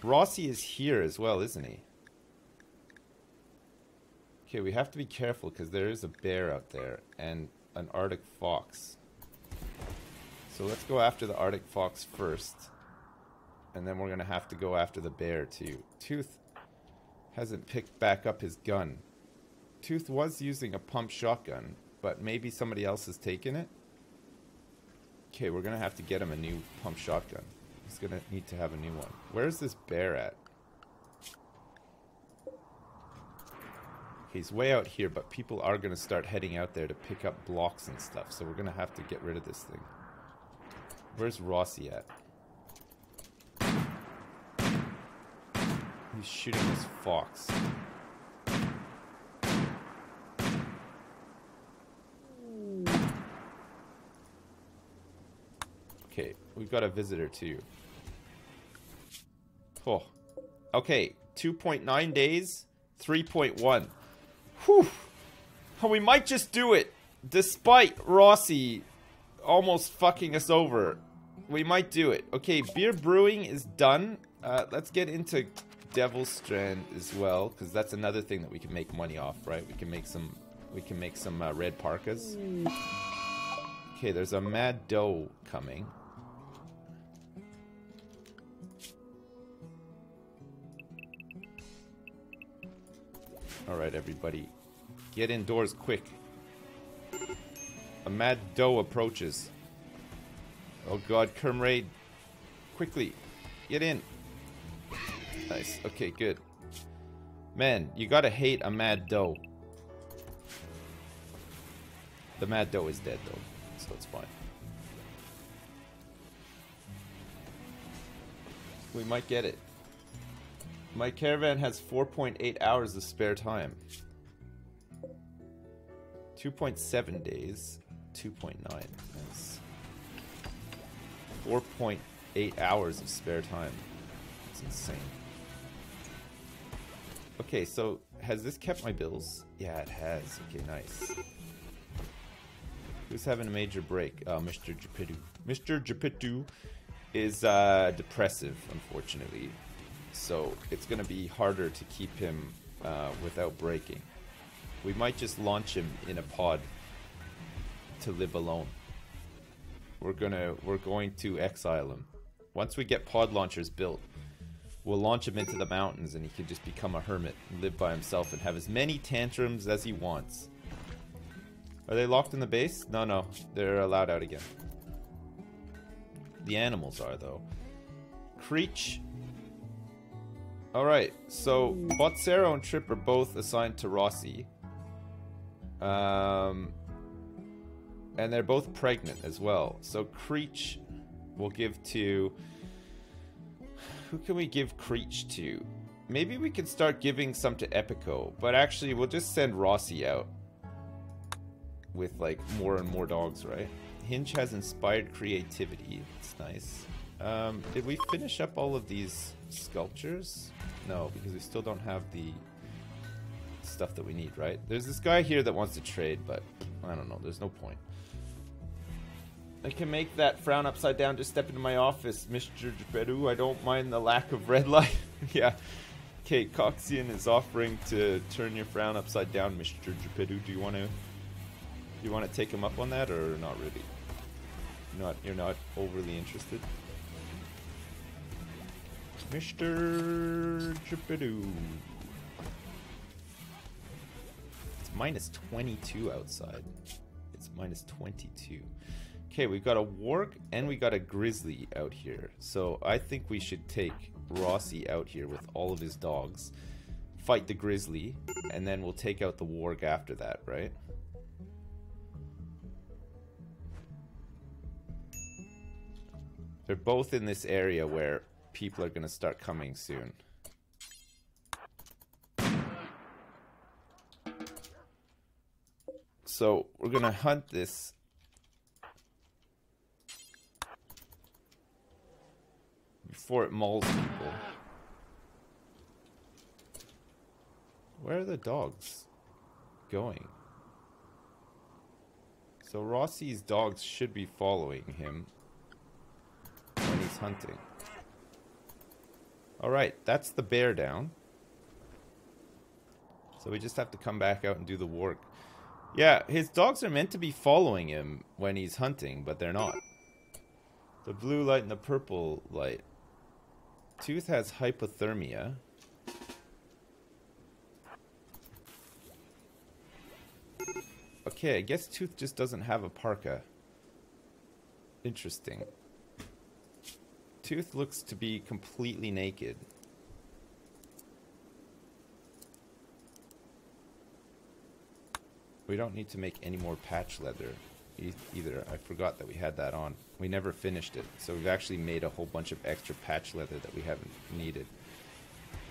Rossi is here as well, isn't he? Okay, we have to be careful because there is a bear out there and an Arctic fox. So let's go after the Arctic fox first. And then we're going to have to go after the bear, too. Tooth hasn't picked back up his gun. Tooth was using a pump shotgun, but maybe somebody else has taken it. Okay, we're going to have to get him a new pump shotgun. He's going to need to have a new one. Where's this bear at? He's way out here, but people are going to start heading out there to pick up blocks and stuff. So we're going to have to get rid of this thing. Where's Rossi at? He's shooting this fox. Okay, we've got a visitor too. Oh. Okay, 2.9 days, 3.1. Whew! Oh, we might just do it. Despite Rossi almost fucking us over, we might do it. Okay, beer brewing is done. Let's get into Devil's Strand as well, because that's another thing that we can make money off, right? We can make some red parkas. Okay, there's a mad doe coming. All right, everybody, get indoors quick. A mad doe approaches. Oh god, comrade, quickly, get in. Nice, okay, good. Man, you gotta hate a mad doe. The mad doe is dead though, so it's fine. We might get it. My caravan has 4.8 hours of spare time. 2.7 days, 2.9, nice. 4.8 hours of spare time. That's insane. Okay, so has this kept my bills? Yeah, it has. Okay, nice. Who's having a major break? Mr. Jupitu. Mr. Jupitu is depressive, unfortunately. So it's going to be harder to keep him without breaking. We might just launch him in a pod to live alone. We're going to exile him. Once we get pod launchers built, we'll launch him into the mountains and he can just become a hermit and live by himself and have as many tantrums as he wants. Are they locked in the base? No, no. They're allowed out again. The animals are, though. Creech. Alright, so Botsero and Trip are both assigned to Rossi. And they're both pregnant as well. So Creech will give to... Who can we give Creech to? Maybe we can start giving some to Epico, but actually we'll just send Rossi out with like more and more dogs, right? Hinge has inspired creativity. It's nice. Did we finish up all of these sculptures? No, because we still don't have the stuff that we need, right? There's this guy here that wants to trade, but I don't know. There's no point. I can make that frown upside down, just step into my office, Mr. Jupitu. I don't mind the lack of red light. Yeah. Okay, Coxian is offering to turn your frown upside down, Mr. Jupitu. Do you wanna take him up on that or not really? You're not overly interested? Mr. Jupitu. It's -22 outside. It's -22. Okay, we've got a warg and we got a grizzly out here. So I think we should take Rossi out here with all of his dogs, fight the grizzly, and then we'll take out the warg after that, right? They're both in this area where people are going to start coming soon. So we're going to hunt this. Before it mauls people. Where are the dogs going? So Rossi's dogs should be following him when he's hunting. Alright, that's the bear down. So we just have to come back out and do the work. Yeah, his dogs are meant to be following him when he's hunting, but they're not. The blue light and the purple light. Tooth has hypothermia. Okay, I guess Tooth just doesn't have a parka. Interesting. Tooth looks to be completely naked. We don't need to make any more patch leather either. I forgot that we had that on. We never finished it, so we've actually made a whole bunch of extra patch leather that we haven't needed.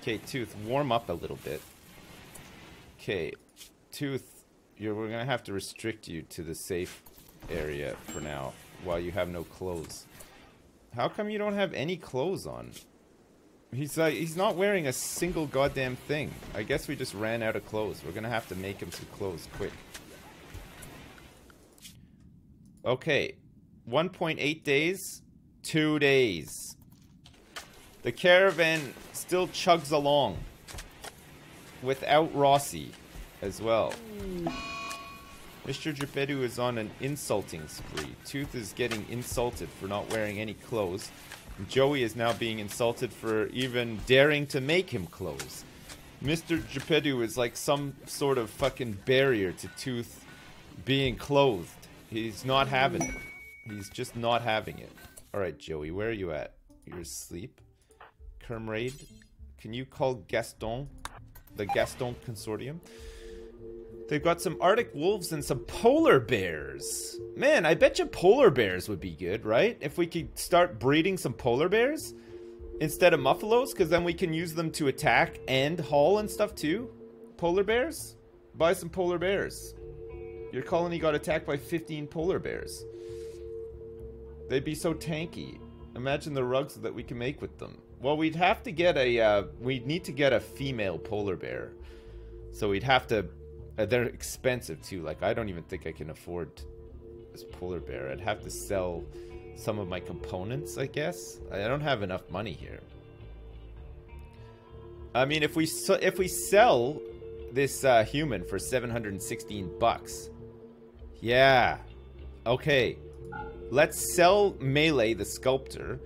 Okay, Tooth, warm up a little bit. Okay, Tooth, we're gonna have to restrict you to the safe area for now, while you have no clothes. How come you don't have any clothes on? He's like, he's not wearing a single goddamn thing. I guess we just ran out of clothes. We're gonna have to make him some clothes quick. Okay. 1.8 days. 2 days. The caravan still chugs along. Without Rossi as well. Mr. Jupitu is on an insulting spree. Tooth is getting insulted for not wearing any clothes. Joey is now being insulted for even daring to make him clothes. Mr. Jupitu is like some sort of fucking barrier to Tooth being clothed. He's not having it. He's just not having it. Alright, Joey, where are you at? You're asleep. Kermraid, can you call Gaston? The Gaston Consortium? They've got some Arctic wolves and some polar bears. Man, I bet you polar bears would be good, right? If we could start breeding some polar bears instead of muffalos, because then we can use them to attack and haul and stuff too. Polar bears? Buy some polar bears. Your colony got attacked by 15 polar bears. They'd be so tanky. Imagine the rugs that we can make with them. Well, we'd have to get a, we'd need to get a female polar bear. So we'd have to, they're expensive too. Like, I don't even think I can afford this polar bear. I'd have to sell some of my components, I guess. I don't have enough money here. I mean, if we sell this human for 716 bucks. Yeah. Okay. Let's sell Melee the sculptor.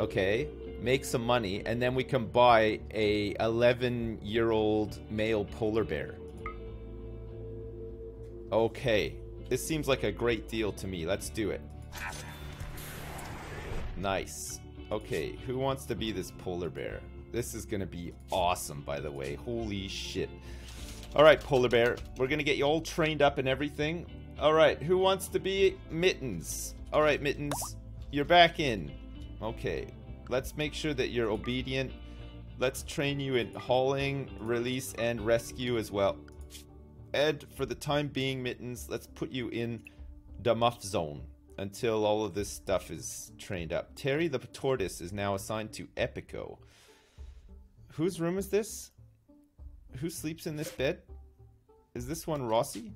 Okay. Make some money, and then we can buy a 11-year-old male polar bear. Okay. This seems like a great deal to me. Let's do it. Nice. Okay, who wants to be this polar bear? This is gonna be awesome, by the way. Holy shit. Alright, polar bear. We're gonna get you all trained up and everything. Alright, who wants to be Mittens? Alright, Mittens. You're back in. Okay. Let's make sure that you're obedient. Let's train you in hauling, release, and rescue as well. Ed, for the time being, Mittens, let's put you in the muff zone until all of this stuff is trained up. Terry the tortoise is now assigned to Epico. Whose room is this? Who sleeps in this bed? Is this one Rossi?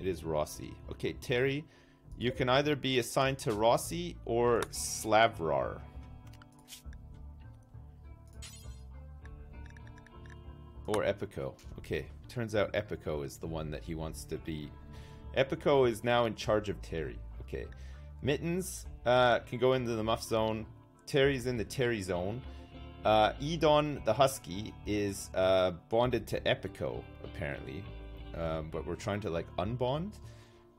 It is Rossi. Okay, Terry... You can either be assigned to Rossi or Slavrar. Or Epico. Okay, turns out Epico is the one that he wants to be. Epico is now in charge of Terry. Okay, Mittens can go into the Muff Zone. Terry's in the Terry Zone. Eidon the Husky is bonded to Epico, apparently. But we're trying to, like, unbond.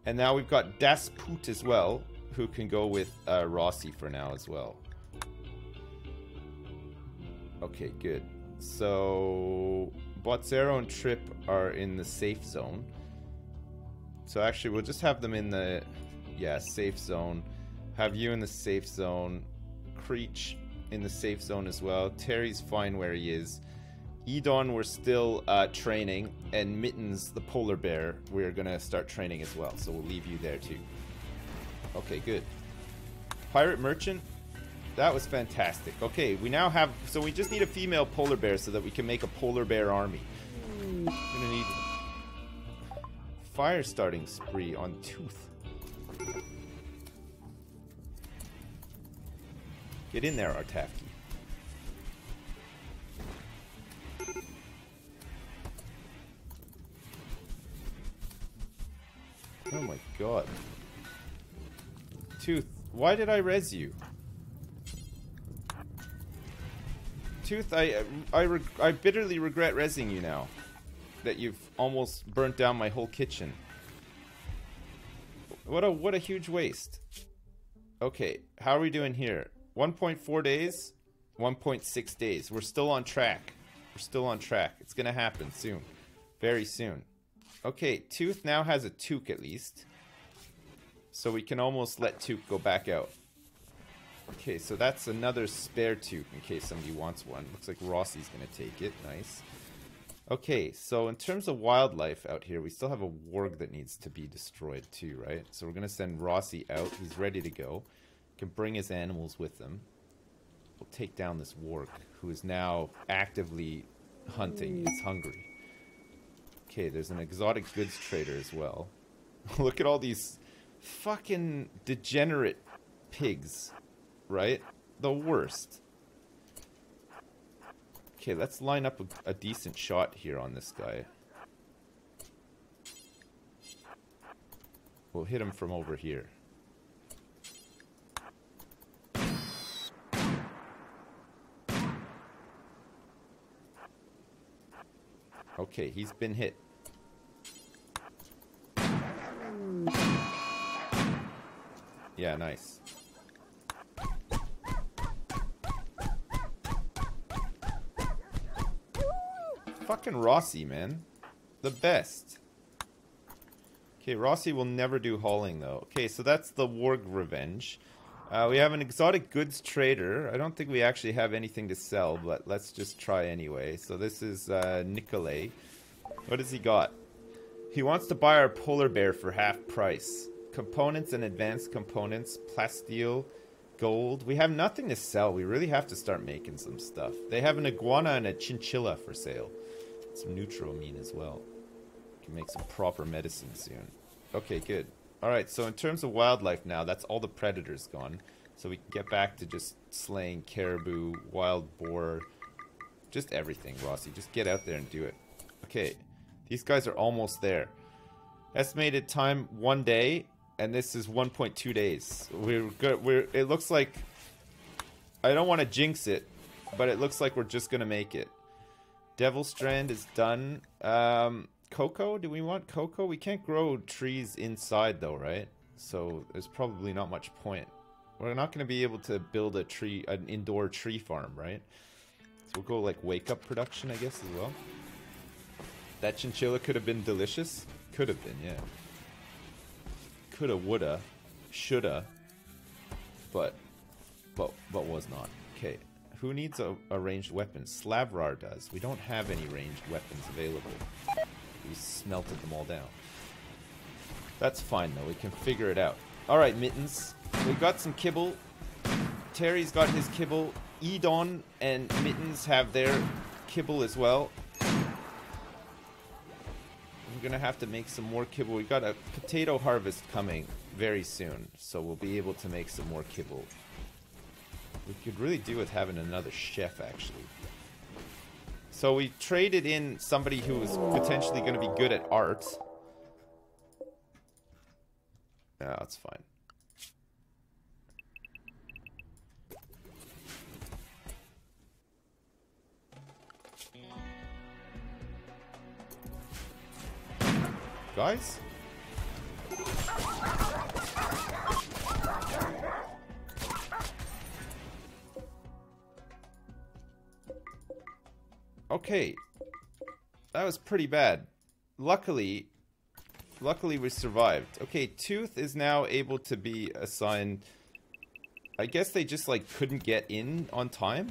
And now we've got Das Poot as well, who can go with Rossi for now as well. Okay, good. So, Botsero and Trip are in the safe zone. So actually, we'll just have them in the, yeah, safe zone. Have you in the safe zone. Creech in the safe zone as well. Terry's fine where he is. Eidon, we're still training, and Mittens, the polar bear, we're gonna start training as well, so we'll leave you there too. Okay, good. Pirate merchant, that was fantastic. Okay, we now have, so we just need a female polar bear so that we can make a polar bear army. We're gonna need fire starting spree on Tooth. Get in there, Artafki. Oh my god. Tooth, why did I res you? Tooth, I bitterly regret resing you now. That you've almost burnt down my whole kitchen. What a huge waste. Okay, how are we doing here? 1.4 days, 1.6 days. We're still on track. We're still on track. It's gonna happen soon. Very soon. Okay, Tooth now has a Took at least. So we can almost let Took go back out. Okay, so that's another spare Took in case somebody wants one. Looks like Rossi's going to take it. Nice. Okay, so in terms of wildlife out here, we still have a warg that needs to be destroyed too, right? So we're going to send Rossi out. He's ready to go. Can bring his animals with him. We'll take down this warg, who is now actively hunting. It's hungry. Okay, there's an exotic goods trader as well. Look at all these fucking degenerate pigs, right? The worst. Okay, let's line up a decent shot here on this guy. We'll hit him from over here. Okay, he's been hit. Yeah, nice. Fucking Rossi, man. The best. Okay, Rossi will never do hauling, though. Okay, so that's the warg revenge. We have an exotic goods trader. I don't think we actually have anything to sell, but let's just try anyway. So this is Nicolay. What has he got? He wants to buy our polar bear for half price. Components and advanced components, plasteel, gold. We have nothing to sell. We really have to start making some stuff. They have an iguana and a chinchilla for sale. Some neutramine as well. Can make some proper medicine soon. Okay, good. Alright, so in terms of wildlife now, that's all the predators gone. So we can get back to just slaying caribou, wild boar, just everything, Rossi. Just get out there and do it. Okay, these guys are almost there. Estimated time, 1 day, and this is 1.2 days. We're good. It looks like... I don't want to jinx it, but it looks like we're just going to make it. Devil Strand is done. Cocoa? Do we want cocoa? We can't grow trees inside though, right? So there's probably not much point. We're not going to be able to build a tree, an indoor tree farm, right? So we'll go like wake up production, I guess, as well. That chinchilla could have been delicious. Could have been, yeah. Coulda, woulda, shoulda, but was not. Okay, who needs a ranged weapon? Slavrar does. We don't have any ranged weapons available. We smelted them all down. That's fine though, we can figure it out. Alright, Mittens. We've got some kibble. Terry's got his kibble. Eidon and Mittens have their kibble as well. We're gonna have to make some more kibble. We've got a potato harvest coming very soon, so we'll be able to make some more kibble. We could really do with having another chef actually. So we traded in somebody who was potentially going to be good at art. No, that's fine. Guys? Okay, that was pretty bad. Luckily we survived. Okay, Tooth is now able to be assigned. I guess they just like couldn't get in on time.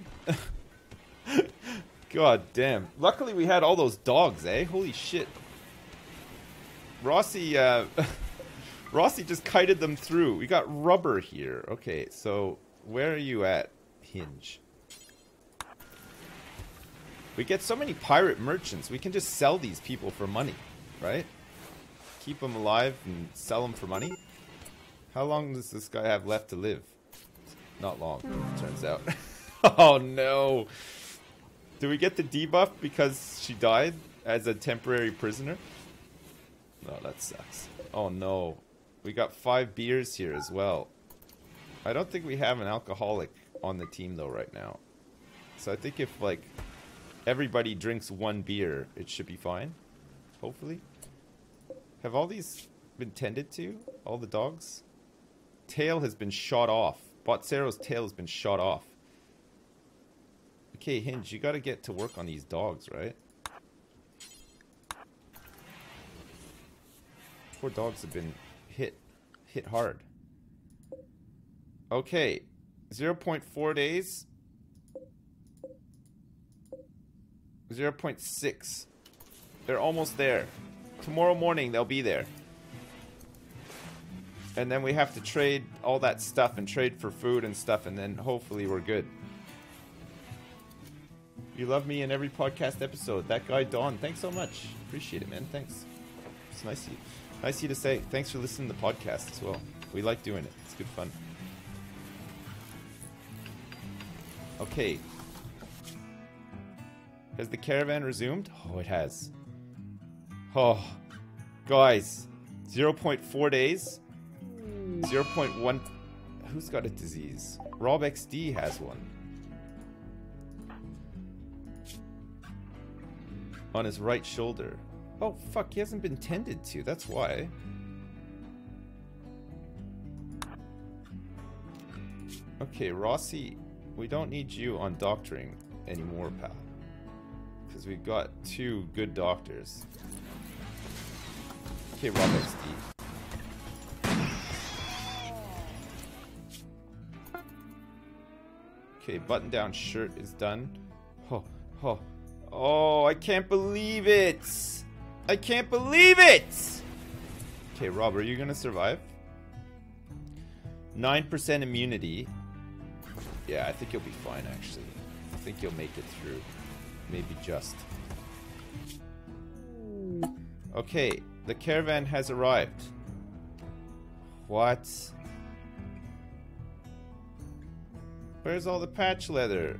God damn. Luckily we had all those dogs, eh? Holy shit. Rossi, Rossi just kited them through. We got rubber here. Okay, so where are you at, Hinge? We get so many pirate merchants, we can just sell these people for money, right? Keep them alive and sell them for money. How long does this guy have left to live? Not long, it turns out. Oh no! Do we get the debuff because she died as a temporary prisoner? No, that sucks. Oh no. We got 5 beers here as well. I don't think we have an alcoholic on the team though right now. So I think if like... everybody drinks 1 beer, it should be fine, hopefully. Have all these been tended to? All the dogs? Tail has been shot off. Botsero's tail has been shot off. Okay, Hinge, you gotta get to work on these dogs, right? Poor dogs have been hit hard. Okay, 0.4 days. 0.6. They're almost there. Tomorrow morning they'll be there. And then we have to trade all that stuff and trade for food and stuff, and then hopefully we're good. You love me in every podcast episode. That guy, Don. Thanks so much. Appreciate it, man. Thanks. It's nice of you. Nice of you to say. Thanks for listening to the podcast as well. We like doing it. It's good fun. Okay. Has the caravan resumed? Oh, it has. Oh, guys. 0.4 days. 0.1. Who's got a disease? Rob XD has one. On his right shoulder. Oh, fuck. He hasn't been tended to. That's why. Okay, Rossi. We don't need you on doctoring anymore, pal. Because we've got two good doctors. Okay, Rob XD. Okay, button-down shirt is done. Oh, oh, oh, I can't believe it! I can't believe it! Okay, Rob, are you gonna survive? 9% immunity. Yeah, I think you'll be fine, actually. I think you'll make it through. Maybe just. Okay, the caravan has arrived. What? Where's all the patch leather?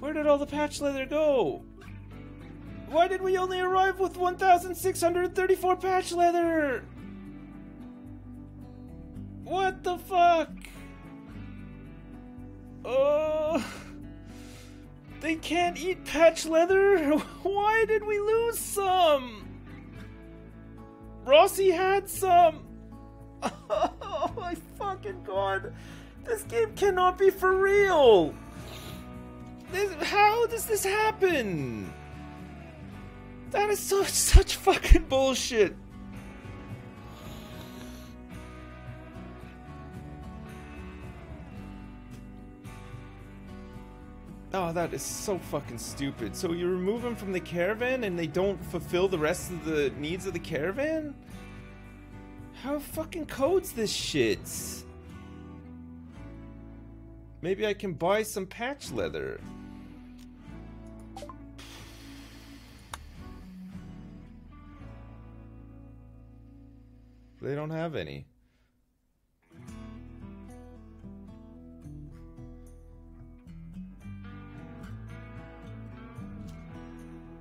Where did all the patch leather go? Why did we only arrive with 1,634 patch leather? What the fuck? Oh, they can't eat patch leather? Why did we lose some? Rossi had some. Oh my fucking god. This game cannot be for real. How does this happen? That is such fucking bullshit. Oh, that is so fucking stupid. So you remove them from the caravan and they don't fulfill the rest of the needs of the caravan? How fucking codes this shit? Maybe I can buy some patch leather. They don't have any.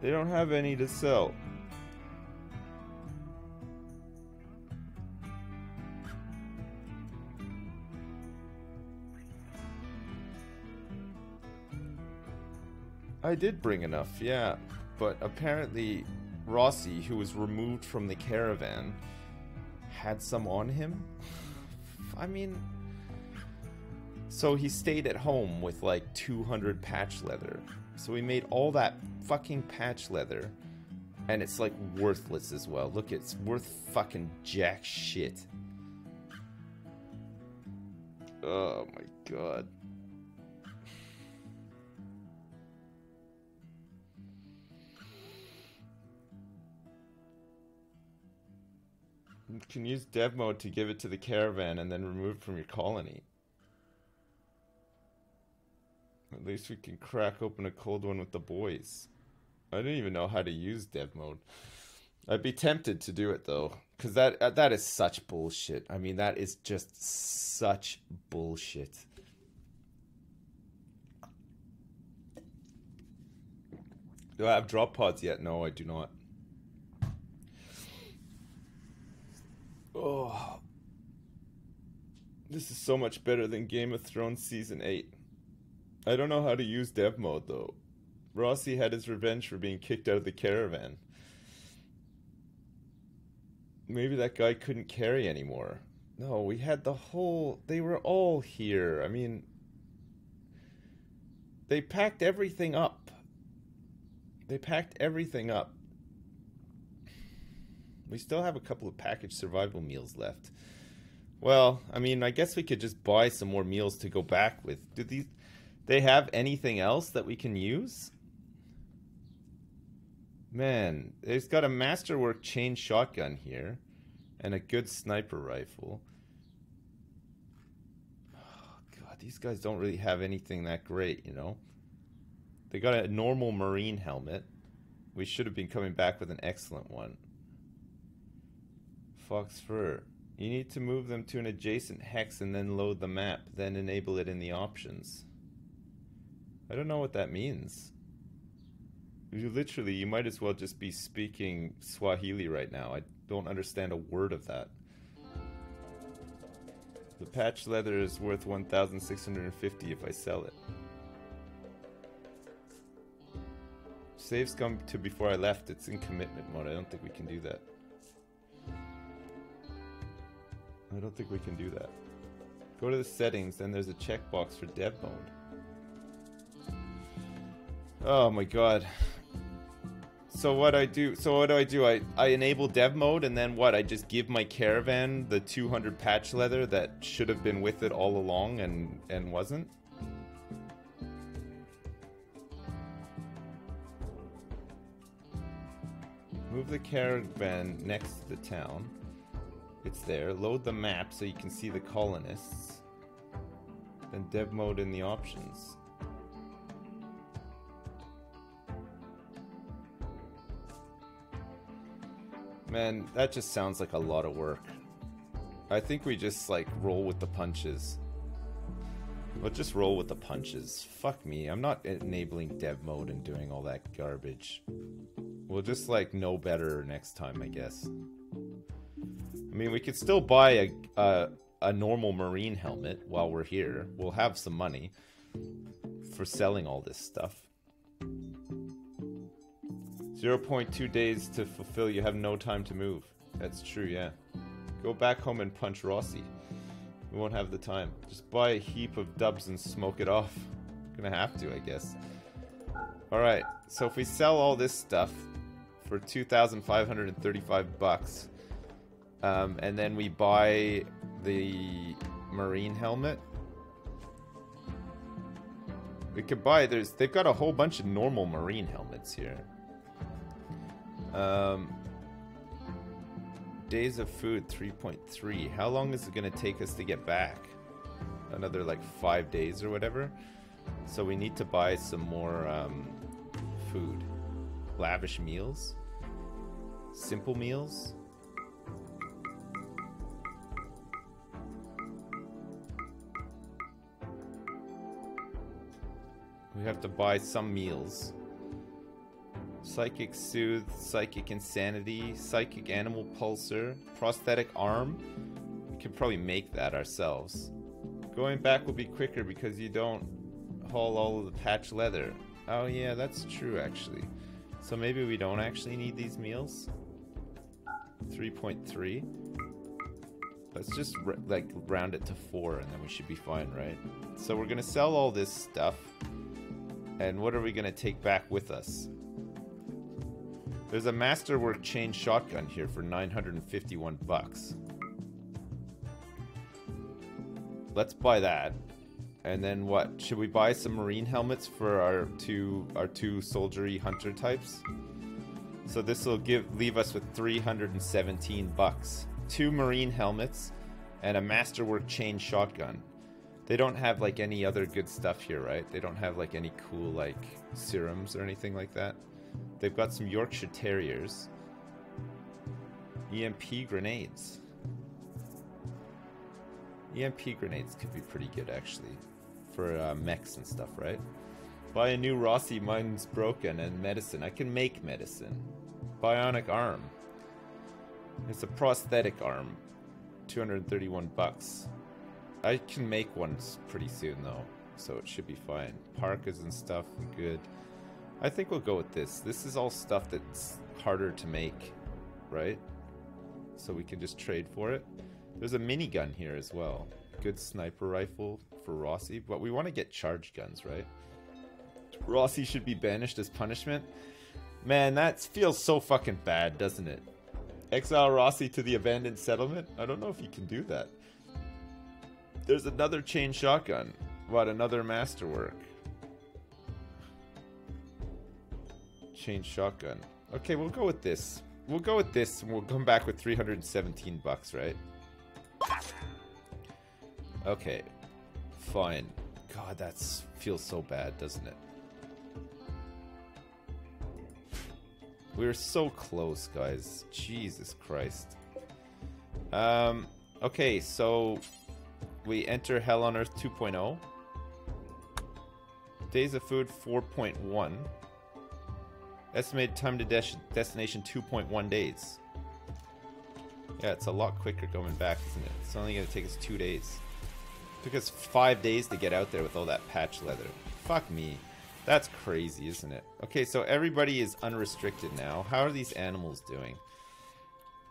They don't have any to sell. I did bring enough, yeah, but apparently Rossi, who was removed from the caravan, had some on him? I mean... So he stayed at home with like 200 patch leather. So we made all that fucking patch leather. And it's like worthless as well. Look, it's worth fucking jack shit. Oh my god. You can use dev mode to give it to the caravan and then remove it from your colony. At least we can crack open a cold one with the boys. I didn't even know how to use dev mode. I'd be tempted to do it though, because that is such bullshit. I mean, that is just such bullshit. Do I have drop pods yet? No, I do not. Oh, this is so much better than Game of Thrones Season 8. I don't know how to use dev mode though. Rossi had his revenge for being kicked out of the caravan. Maybe that guy couldn't carry anymore. No, we had the whole... They were all here. I mean... They packed everything up. They packed everything up. We still have a couple of packaged survival meals left. Well, I mean, I guess we could just buy some more meals to go back with. Do they have anything else that we can use? Man, they've got a masterwork chain shotgun here. and a good sniper rifle. Oh, God, these guys don't really have anything that great, you know? They got a normal Marine helmet. We should have been coming back with an excellent one. Fox Fur. You need to move them to an adjacent hex and then load the map, then enable it in the options. I don't know what that means. You might as well just be speaking Swahili right now. I don't understand a word of that. The patch leather is worth 1,650 if I sell it. Saves come to before I left. It's in commitment mode. I don't think we can do that. Go to the settings, then there's a checkbox for dev mode. Oh my god. So what I do, I enable dev mode, and then what? I just give my caravan the 200 patch leather that should have been with it all along and wasn't? Move the caravan next to the town. It's there. Load the map so you can see the colonists. Then dev mode in the options. Man, that just sounds like a lot of work. I think we just like roll with the punches. Let's just roll with the punches. Fuck me. I'm not enabling dev mode and doing all that garbage. We'll just like know better next time, I guess. I mean, we could still buy a normal Marine helmet while we're here. We'll have some money for selling all this stuff. 0.2 days to fulfill. You have no time to move. That's true, yeah. Go back home and punch Rossi. We won't have the time. Just buy a heap of dubs and smoke it off. Gonna have to, I guess. Alright, so if we sell all this stuff for 2,535 bucks... and then we buy the Marine helmet. We could buy, they've got a whole bunch of normal Marine helmets here. Days of food, 3.3. How long is it going to take us to get back? Another like 5 days or whatever. So we need to buy some more food. Lavish meals. Simple meals. We have to buy some meals. Psychic Soothe, Psychic Insanity, Psychic Animal Pulsar, Prosthetic Arm. We can probably make that ourselves. Going back will be quicker because you don't haul all of the patch leather. Oh yeah, that's true actually. So maybe we don't actually need these meals. 3.3. Let's just like round it to 4 and then we should be fine, right? So we're gonna sell all this stuff. And what are we going to take back with us? There's a Masterwork chain shotgun here for 951 bucks. Let's buy that. And then what? Should we buy some Marine helmets for our two soldiery hunter types? So this will leave us with 317 bucks. 2 Marine helmets and a Masterwork chain shotgun. They don't have, like, any other good stuff here, right? They don't have, like, any cool, like, serums or anything like that. They've got some Yorkshire Terriers. EMP grenades. EMP grenades could be pretty good, actually. For mechs and stuff, right? Buy a new Rossi, mine's broken, and medicine. I can make medicine. Bionic arm. It's a prosthetic arm. 231 bucks. I can make one pretty soon though, so it should be fine. Parkas and stuff, good. I think we'll go with this. This is all stuff that's harder to make, right? So we can just trade for it. There's a minigun here as well. Good sniper rifle for Rossi, but we want to get charge guns, right? Rossi should be banished as punishment. Man, that feels so fucking bad, doesn't it? Exile Rossi to the abandoned settlement? I don't know if you can do that. There's another chain shotgun. What, another Masterwork? Chain shotgun. Okay, we'll go with this. We'll go with this, and we'll come back with 317 bucks, right? Okay. Fine. God, that feels so bad, doesn't it? We were so close, guys. Jesus Christ. Okay, so we enter Hell on Earth 2.0. Days of Food 4.1. Estimated time to destination 2.1 days. Yeah, it's a lot quicker going back, isn't it? It's only going to take us 2 days. It took us 5 days to get out there with all that patch leather. Fuck me. That's crazy, isn't it? Okay, so everybody is unrestricted now. How are these animals doing?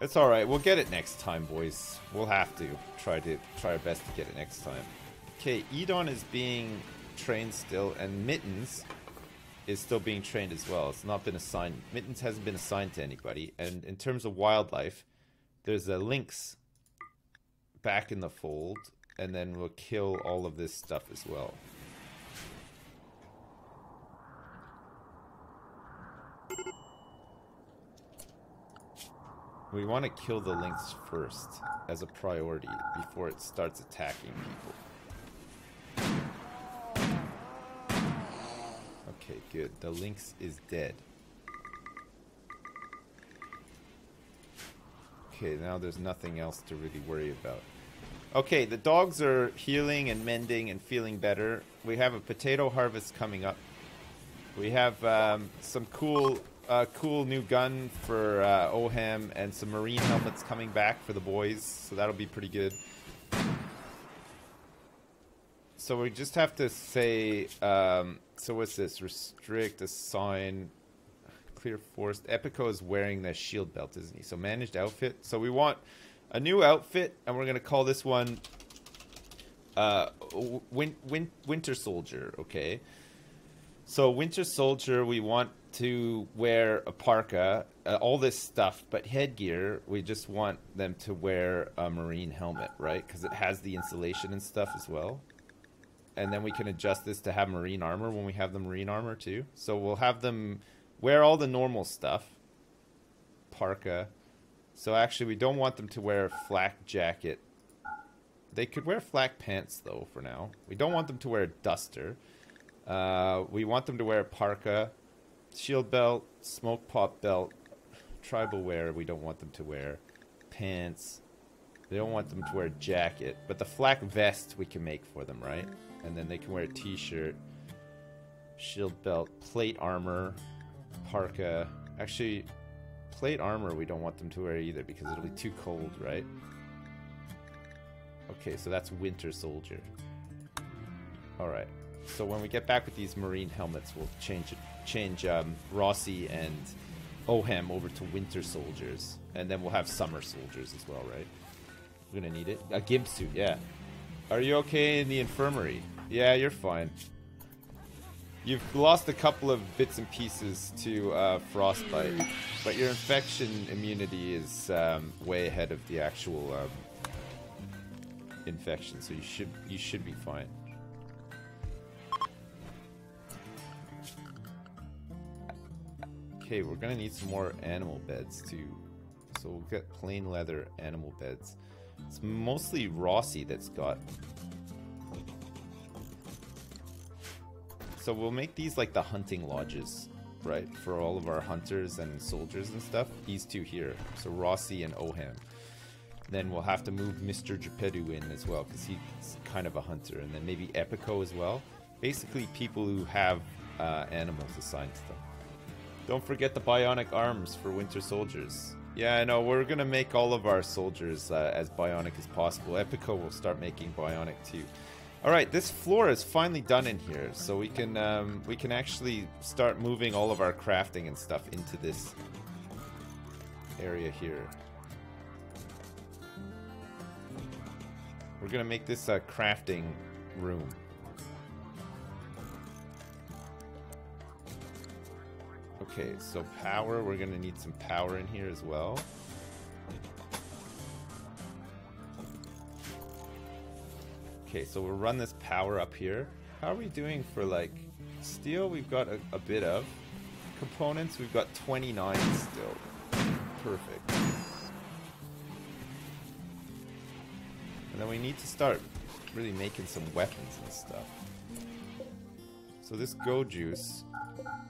It's alright. We'll get it next time, boys. We'll have to try our best to get it next time. Okay, Eidon is being trained still, and Mittens is still being trained as well. It's not been assigned. Mittens hasn't been assigned to anybody. And in terms of wildlife, there's a lynx back in the fold, and then we'll kill all of this stuff as well. We want to kill the lynx first as a priority before it starts attacking people. Okay, good. The lynx is dead. Okay, now there's nothing else to really worry about. Okay, the dogs are healing and mending and feeling better. We have a potato harvest coming up. We have some cool new gun for Oham and some marine helmets coming back for the boys, so that'll be pretty good. So we just have to say, so what's this? Restrict, assign, clear forest. Epico is wearing the shield belt, isn't he? So managed outfit. So we want a new outfit, and we're going to call this one Winter Soldier, okay? So Winter Soldier, we want to wear a parka, all this stuff, but headgear, we just want them to wear a marine helmet, right? Because it has the insulation and stuff as well. And then we can adjust this to have marine armor when we have the marine armor too. So we'll have them wear all the normal stuff. Parka. So actually we don't want them to wear a flak jacket. They could wear flak pants though for now. We don't want them to wear a duster. We want them to wear a parka. Shield belt, smoke pop belt, tribal wear, we don't want them to wear. Pants. They don't want them to wear a jacket, but the flak vest we can make for them, right? And then they can wear a t-shirt, shield belt, plate armor, parka. Actually, plate armor we don't want them to wear either because it'll be too cold, right? Okay, so that's Winter Soldier. Alright, so when we get back with these marine helmets, we'll change Rossi and Oham over to Winter Soldiers. And then we'll have Summer Soldiers as well, right? We're gonna need it. A gimp suit, yeah. Are you okay in the infirmary? Yeah, you're fine. You've lost a couple of bits and pieces to frostbite, but your infection immunity is way ahead of the actual infection, so you should be fine. Okay, we're gonna need some more animal beds too, so we'll get plain leather animal beds. It's mostly Rossi that's got. So we'll make these like the hunting lodges, right? For all of our hunters and soldiers and stuff. These two here. So Rossi and Oham. Then we'll have to move Mr. Jupitu in as well, because he's kind of a hunter. And then maybe Epico as well. Basically people who have animals assigned to them. Don't forget the bionic arms for Winter Soldiers. Yeah, I know. We're going to make all of our soldiers as bionic as possible. Epico will start making bionic too. Alright, this floor is finally done in here. So we can actually start moving all of our crafting and stuff into this area here. We're going to make this a crafting room. Okay, so power, we're gonna need some power in here as well. Okay, so we'll run this power up here. How are we doing for like steel? We've got a bit of components, we've got 29 still. Perfect. And then we need to start really making some weapons and stuff. So this go juice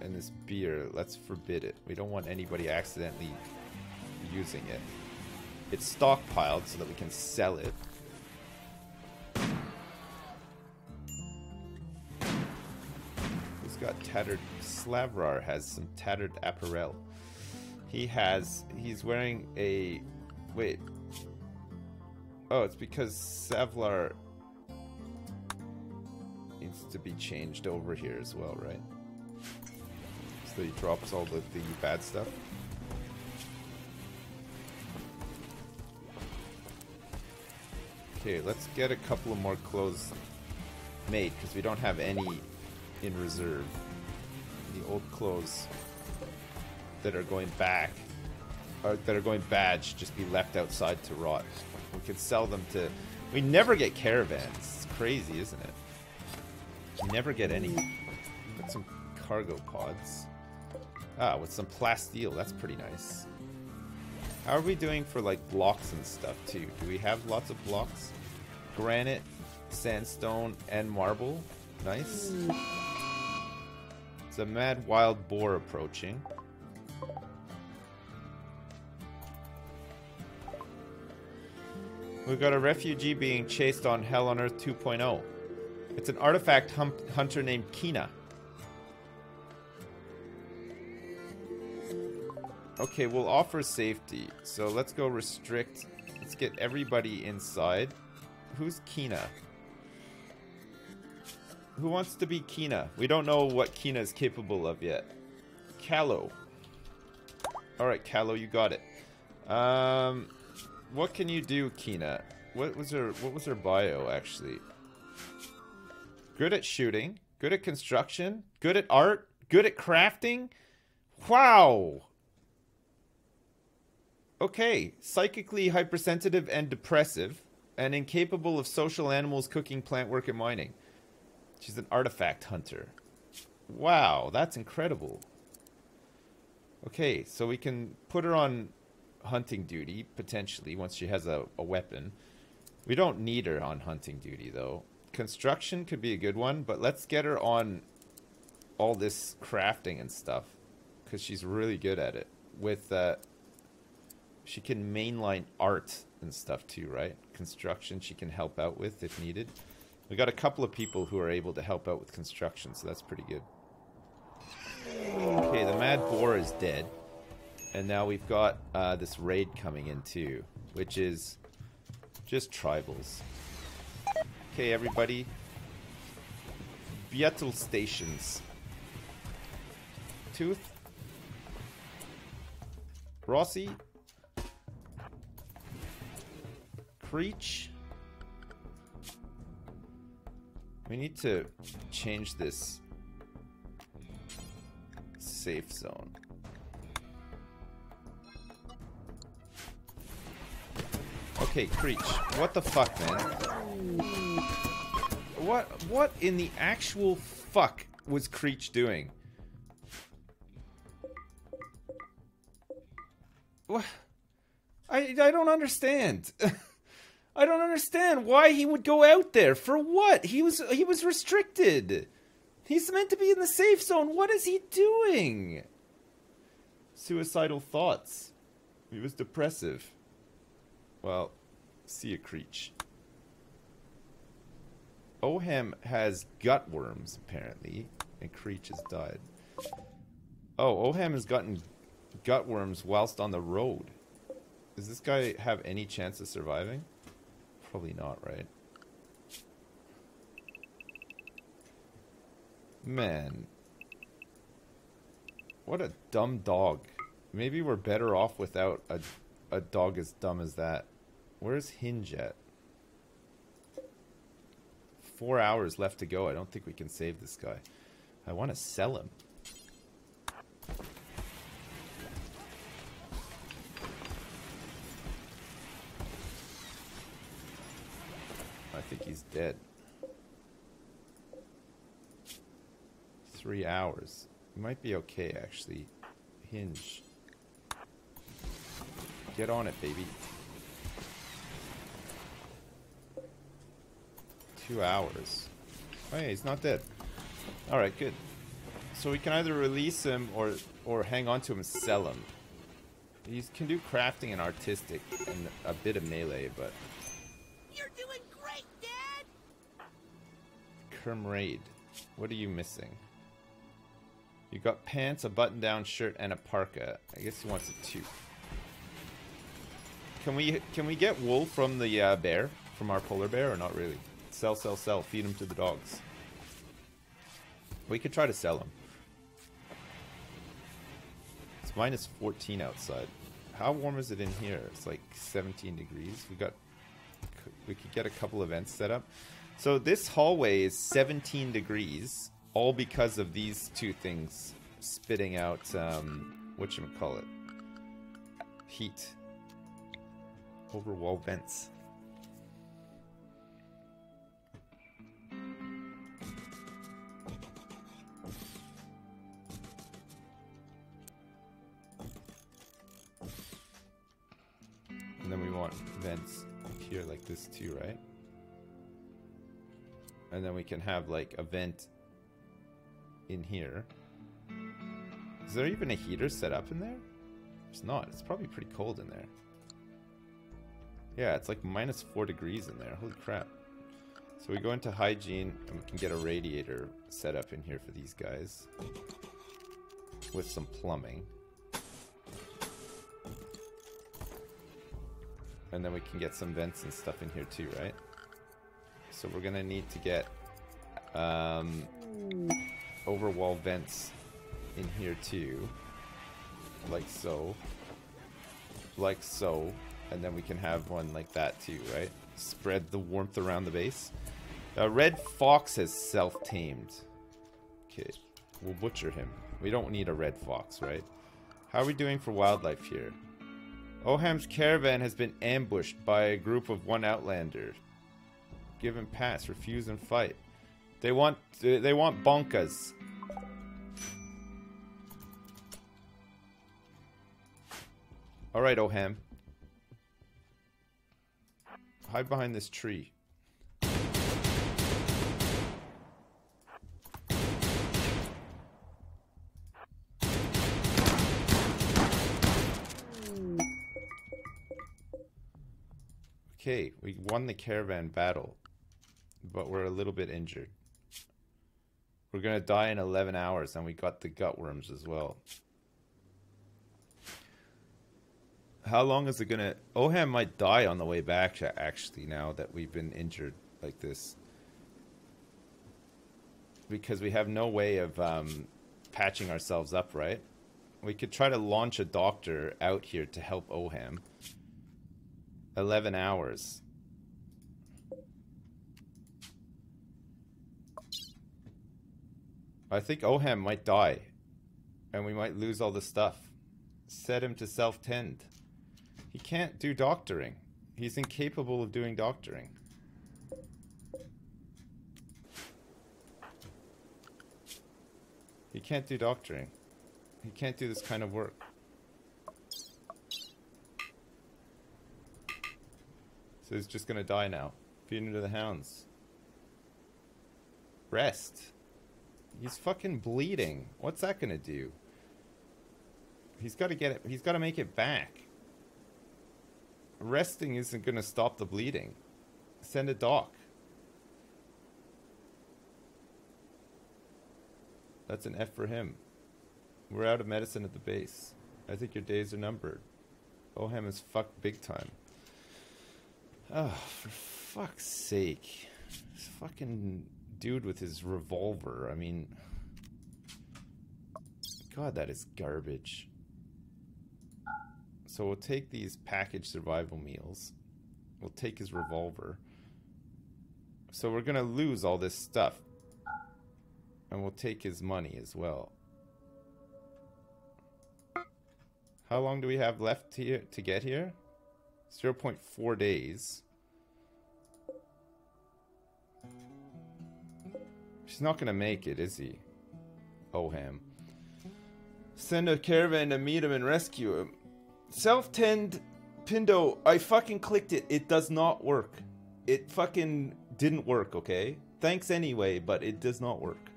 and this beer, let's forbid it. We don't want anybody accidentally using it. It's stockpiled so that we can sell it. Who's got tattered? Slavrar has some tattered apparel. He's wearing a... Wait. Oh, it's because Slavrar needs to be changed over here as well, right? So he drops all the bad stuff. Okay, let's get a couple of more clothes made, because we don't have any in reserve. The old clothes that are going back, or that are going bad, should just be left outside to rot. We could sell them to... We never get caravans. It's crazy, isn't it? We never get any. Got some cargo pods. Ah, with some plasteel. That's pretty nice. How are we doing for, like, blocks and stuff, too? Do we have lots of blocks? Granite, sandstone, and marble. Nice. It's a mad wild boar approaching. We've got a refugee being chased on Hell on Earth 2.0. It's an artifact hunter named Kina. Okay, we'll offer safety. So let's go restrict. Let's get everybody inside. Who's Kina? Who wants to be Kina? We don't know what Kina is capable of yet. Callo. Alright, Callo, you got it. What can you do, Kina? What was her bio, actually? Good at shooting. Good at construction. Good at art. Good at crafting. Wow! Okay, psychically hypersensitive and depressive, and incapable of social animals, cooking, plant work, and mining. She's an artifact hunter. Wow, that's incredible. Okay, so we can put her on hunting duty, potentially, once she has a weapon. We don't need her on hunting duty, though. Construction could be a good one, but let's get her on all this crafting and stuff, because she's really good at it. With... she can mainline art and stuff too, right? Construction she can help out with if needed. We got a couple of people who are able to help out with construction, so that's pretty good. Okay, the mad boar is dead. And now we've got this raid coming in too, which is just tribals. Okay, everybody. Beetle stations. Tooth. Rossi. Creech. We need to change this safe zone. Okay, Creech. What the fuck, man? What in the actual fuck was Creech doing? What? I don't understand. I don't understand why he would go out there. For what? He was restricted. He's meant to be in the safe zone. What is he doing? Suicidal thoughts. He was depressive. Well, see ya, Creech. Oham has gut worms, apparently. And Creech has died. Oh, Oham has gotten gut worms whilst on the road. Does this guy have any chance of surviving? Probably not, right? Man. What a dumb dog. Maybe we're better off without a dog as dumb as that. Where's Hinge at? 4 hours left to go. I don't think we can save this guy. I want to sell him. I think he's dead. 3 hours. He might be okay, actually. Hinge. Get on it, baby. 2 hours. Oh, yeah, he's not dead. Alright, good. So we can either release him or hang on to him and sell him. He can do crafting and artistic and a bit of melee, but... You're doing great, Dad! Comrade, what are you missing? You got pants, a button-down shirt, and a parka. I guess he wants a tooth. Can we get wool from the bear? From our polar bear, or not really? Sell, sell, sell. Feed him to the dogs. We could try to sell him. It's minus 14 outside. How warm is it in here? It's like 17 degrees. We could get a couple events set up. So this hallway is 17 degrees, all because of these two things spitting out whatchamacallit, heat over wall vents. And then we want vents here like this too, right? And then we can have like a vent in here. Is there even a heater set up in there? It's not. It's probably pretty cold in there. Yeah, it's like minus 4 degrees in there. Holy crap. So we go into hygiene and we can get a radiator set up in here for these guys with some plumbing. And then we can get some vents and stuff in here too, right? So we're gonna need to get overwall vents in here too. Like so. Like so. And then we can have one like that too, right? Spread the warmth around the base. Red Fox has self-tamed. Okay, we'll butcher him. We don't need a red fox, right? How are we doing for wildlife here? Oham's caravan has been ambushed by a group of one outlander. Give and pass, refuse and fight. They want bonkas. All right, Oham. Hide behind this tree. Okay, we won the caravan battle, but we're a little bit injured. We're gonna die in 11 hours, and we got the gutworms as well. How long is it gonna... Oham might die on the way back, actually, now that we've been injured like this. Because we have no way of patching ourselves up, right? We could try to launch a doctor out here to help Oham. 11 hours. I think Oham might die. And we might lose all the stuff. Set him to self-tend. He can't do doctoring. He's incapable of doing doctoring. He can't do doctoring. He can't do this kind of work. So he's just gonna die now. Feed him to the hounds. Rest. He's fucking bleeding. What's that gonna do? He's gotta get it. He's gotta make it back. Resting isn't gonna stop the bleeding. Send a doc. That's an F for him. We're out of medicine at the base. I think your days are numbered. Oham is fucked big time. Oh, for fuck's sake. This fucking dude with his revolver. I mean... God, that is garbage. So we'll take these packaged survival meals. We'll take his revolver. So we're gonna lose all this stuff. And we'll take his money as well. How long do we have left here to get here? 0.4 days. She's not gonna make it, is he? Oham. Send a caravan to meet him and rescue him. Self-tend Pindo, I fucking clicked it. It does not work. It fucking didn't work, okay? Thanks anyway, but it does not work.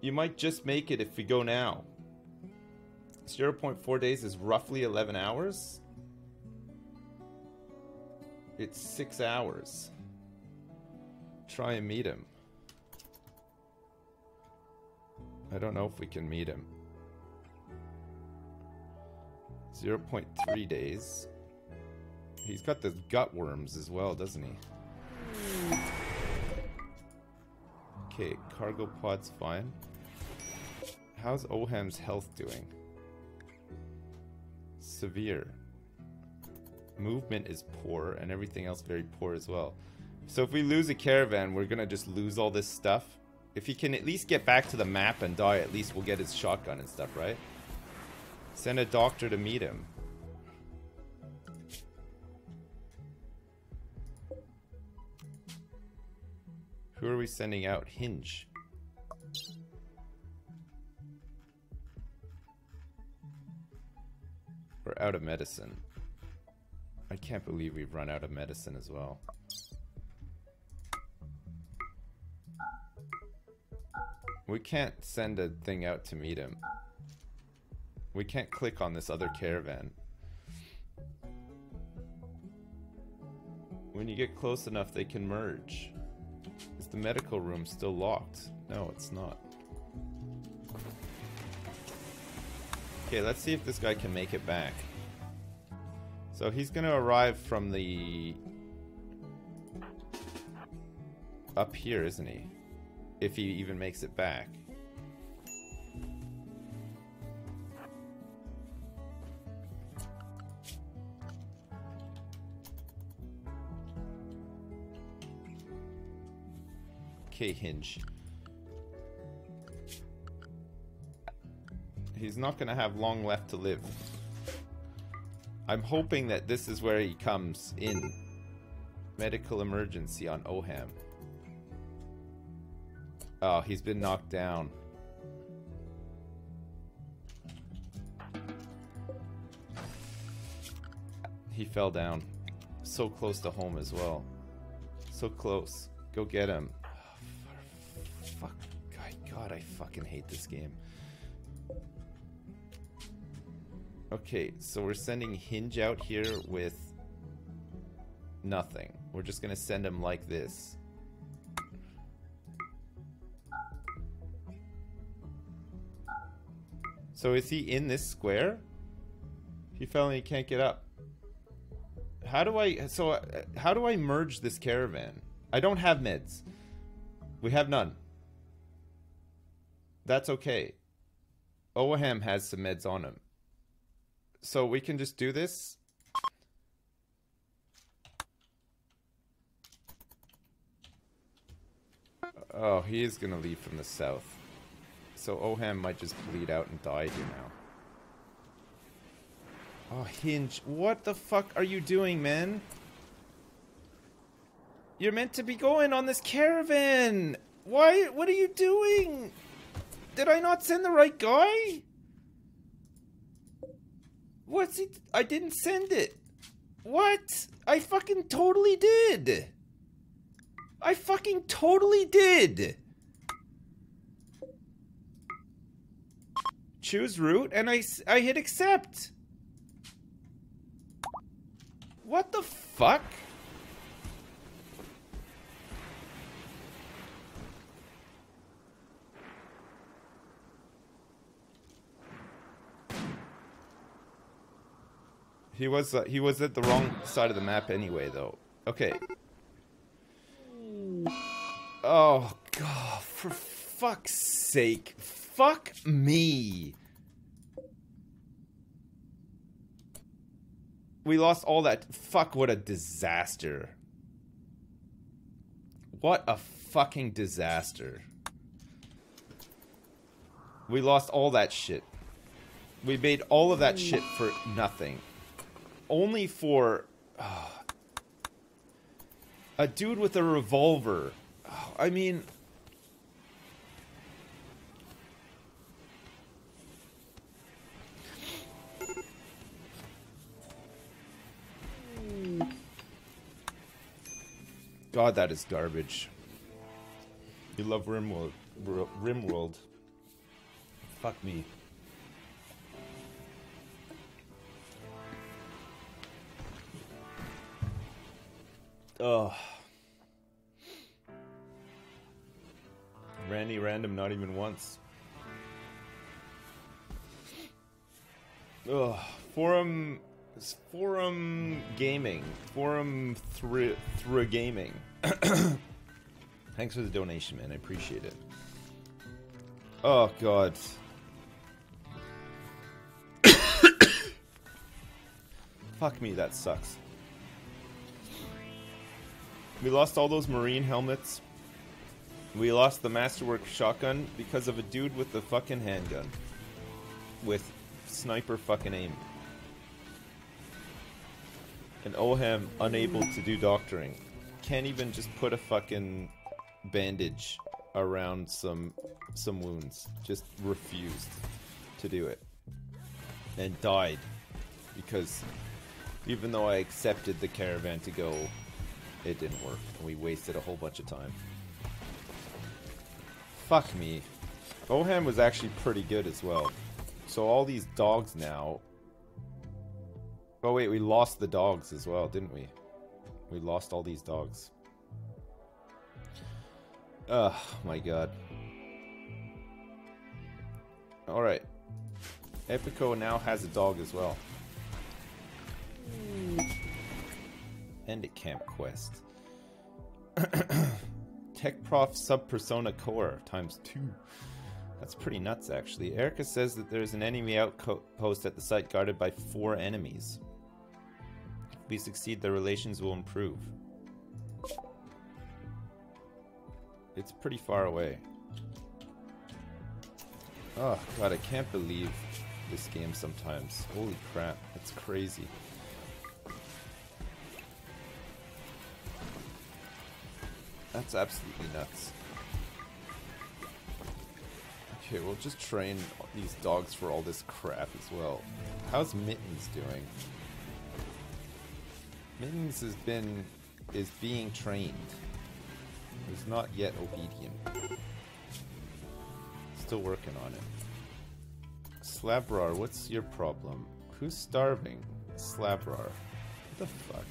You might just make it if we go now. 0.4 days is roughly 11 hours. It's 6 hours. Try and meet him. I don't know if we can meet him. 0.3 days. He's got the gut worms as well, doesn't he? Okay, cargo pod's fine. How's Oham's health doing? Severe. Movement is poor, and everything else very poor as well. So if we lose a caravan, we're gonna just lose all this stuff. If he can at least get back to the map and die, at least we'll get his shotgun and stuff, right? Send a doctor to meet him. Who are we sending out? Hinge. We're out of medicine. I can't believe we've run out of medicine as well. We can't send a thing out to meet him. We can't click on this other caravan. When you get close enough, they can merge. Is the medical room still locked? No, it's not. Okay, let's see if this guy can make it back. So he's gonna arrive from the... up here, isn't he? If he even makes it back. Okay, Hinge. He's not gonna have long left to live. I'm hoping that this is where he comes in. Medical emergency on Oham. Oh, he's been knocked down. He fell down. So close to home as well. So close. Go get him. Fuck. God, I fucking hate this game. Okay, so we're sending Hinge out here with nothing. We're just gonna send him like this. So is he in this square? He fell and he can't get up. How do I merge this caravan? I don't have meds. We have none. That's okay. Oham has some meds on him. So we can just do this. Oh, he is gonna leave from the south. So Oham might just bleed out and die here now. Oh, Hinge. What the fuck are you doing, man? You're meant to be going on this caravan! Why? What are you doing? Did I not send the right guy? What's he? I didn't send it. What? I fucking totally did. I fucking totally did. Choose route and I hit accept. What the fuck? He was at the wrong side of the map anyway, though. Okay. Oh, God. For fuck's sake. Fuck me. We lost all that. Fuck, what a disaster. What a fucking disaster. We lost all that shit. We made all of that shit for nothing. Only for a dude with a revolver. Oh, I mean, God, that is garbage. You love RimWorld. RimWorld. Fuck me. Oh. Randy random, not even once. Ugh. Forum gaming. Forum through gaming. Thanks for the donation, man. I appreciate it. Oh God. Fuck me, that sucks. We lost all those marine helmets. We lost the masterwork shotgun because of a dude with the fucking handgun. With sniper fucking aim. And Oham unable to do doctoring. Can't even just put a fucking bandage around some wounds. Just refused to do it. And died. Because even though I accepted the caravan to go, it didn't work. And we wasted a whole bunch of time. Fuck me. Oham was actually pretty good as well. So all these dogs now... Oh wait, we lost the dogs as well, didn't we? We lost all these dogs. Oh my God. Alright. Epico now has a dog as well. End at camp quest. Tech Prof sub persona core ×2. That's pretty nuts actually. Erica says that there's an enemy outpost at the site guarded by 4 enemies. If we succeed, the relations will improve. It's pretty far away. Oh God, I can't believe this game sometimes. Holy crap, that's crazy. That's absolutely nuts. Okay, we'll just train these dogs for all this crap as well. How's Mittens doing? Mittens is being trained. He's not yet obedient. Still working on it. Slavrar, what's your problem? Who's starving? Slavrar. What the fuck?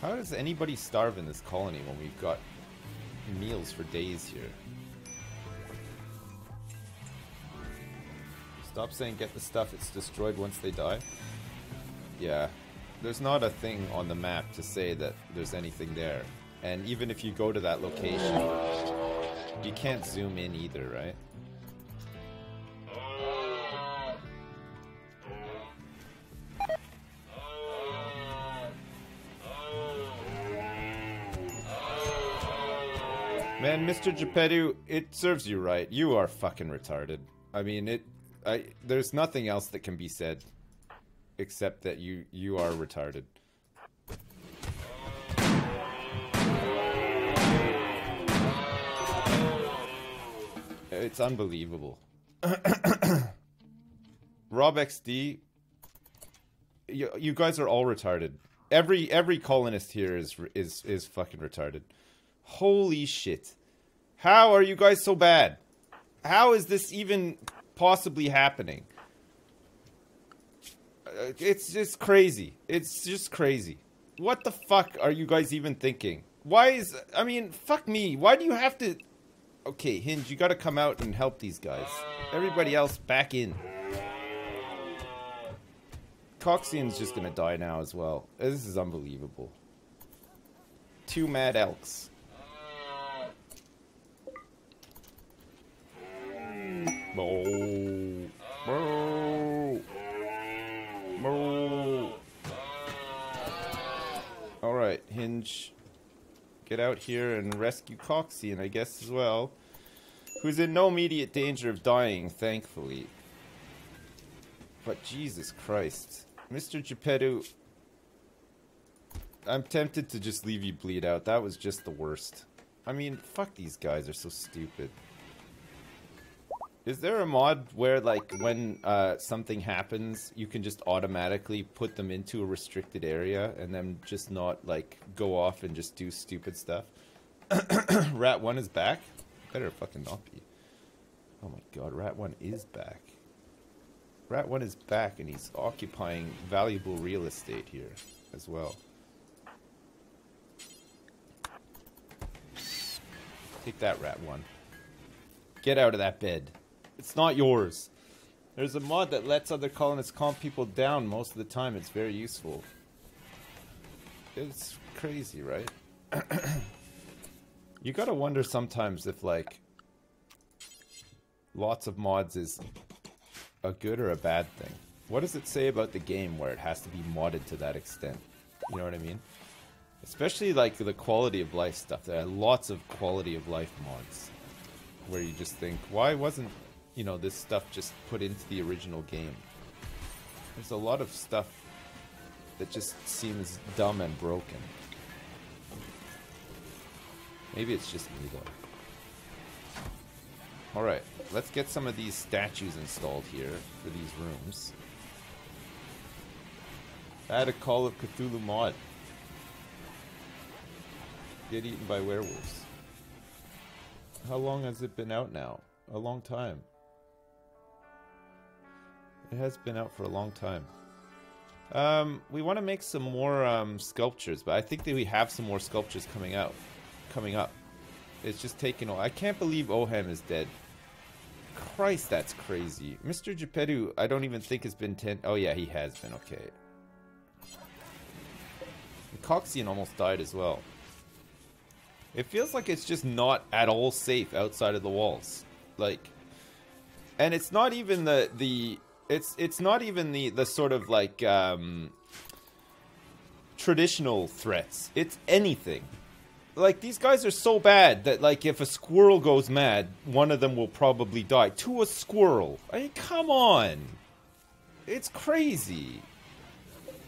How does anybody starve in this colony when we've got meals for days here? Stop saying get the stuff, it's destroyed once they die. Yeah, there's not a thing on the map to say that there's anything there. And even if you go to that location, you can't zoom in either, right? Man, Mr. Jupitu, it serves you right. You are fucking retarded. I mean, there's nothing else that can be said except that you are retarded. It's unbelievable. Rob XD, you guys are all retarded. Every colonist here is fucking retarded. Holy shit. How are you guys so bad? How is this even possibly happening? It's just crazy. It's just crazy. What the fuck are you guys even thinking? Why is... I mean, fuck me. Why do you have to... Okay, Hinge, you gotta come out and help these guys. Everybody else, back in. Coxian's just gonna die now as well. This is unbelievable. 2 mad elks. Moo. Moo. Moo. Alright, Hinge. Get out here and rescue Coxian, I guess, as well. Who's in no immediate danger of dying, thankfully. But Jesus Christ. Mr. Jupitu, I'm tempted to just leave you bleed out. That was just the worst. I mean, fuck, these guys are so stupid. Is there a mod where, like, when something happens, you can just automatically put them into a restricted area and then just not, like, go off and just do stupid stuff? Rat 1 is back? Better fucking not be. Oh my god, Rat 1 is back. Rat 1 is back and he's occupying valuable real estate here as well. Take that, Rat 1. Get out of that bed. It's not yours. There's a mod that lets other colonists calm people down most of the time. It's very useful. It's crazy, right? You gotta wonder sometimes if, like, lots of mods is a good or a bad thing. What does it say about the game where it has to be modded to that extent? You know what I mean? Especially, like, the quality of life stuff. There are lots of quality of life mods where you just think, why wasn't, you know, this stuff just put into the original game? There's a lot of stuff that just seems dumb and broken. Maybe it's just me, though. Alright, let's get some of these statues installed here for these rooms. Add a Call of Cthulhu mod. Get eaten by werewolves. How long has it been out now? A long time. It has been out for a long time. We want to make some more sculptures, but I think that we have some more sculptures coming out, coming up. It's just taking. I can't believe Oham is dead. Christ, that's crazy. Mr. Jupitu, I don't even think has been ten. Oh yeah, he has been. Okay. And Coxian almost died as well. It feels like it's just not at all safe outside of the walls, like, and it's not even the sort of like traditional threats. It's anything. Like, these guys are so bad that, like, if a squirrel goes mad, one of them will probably die to a squirrel. I mean, come on, it's crazy.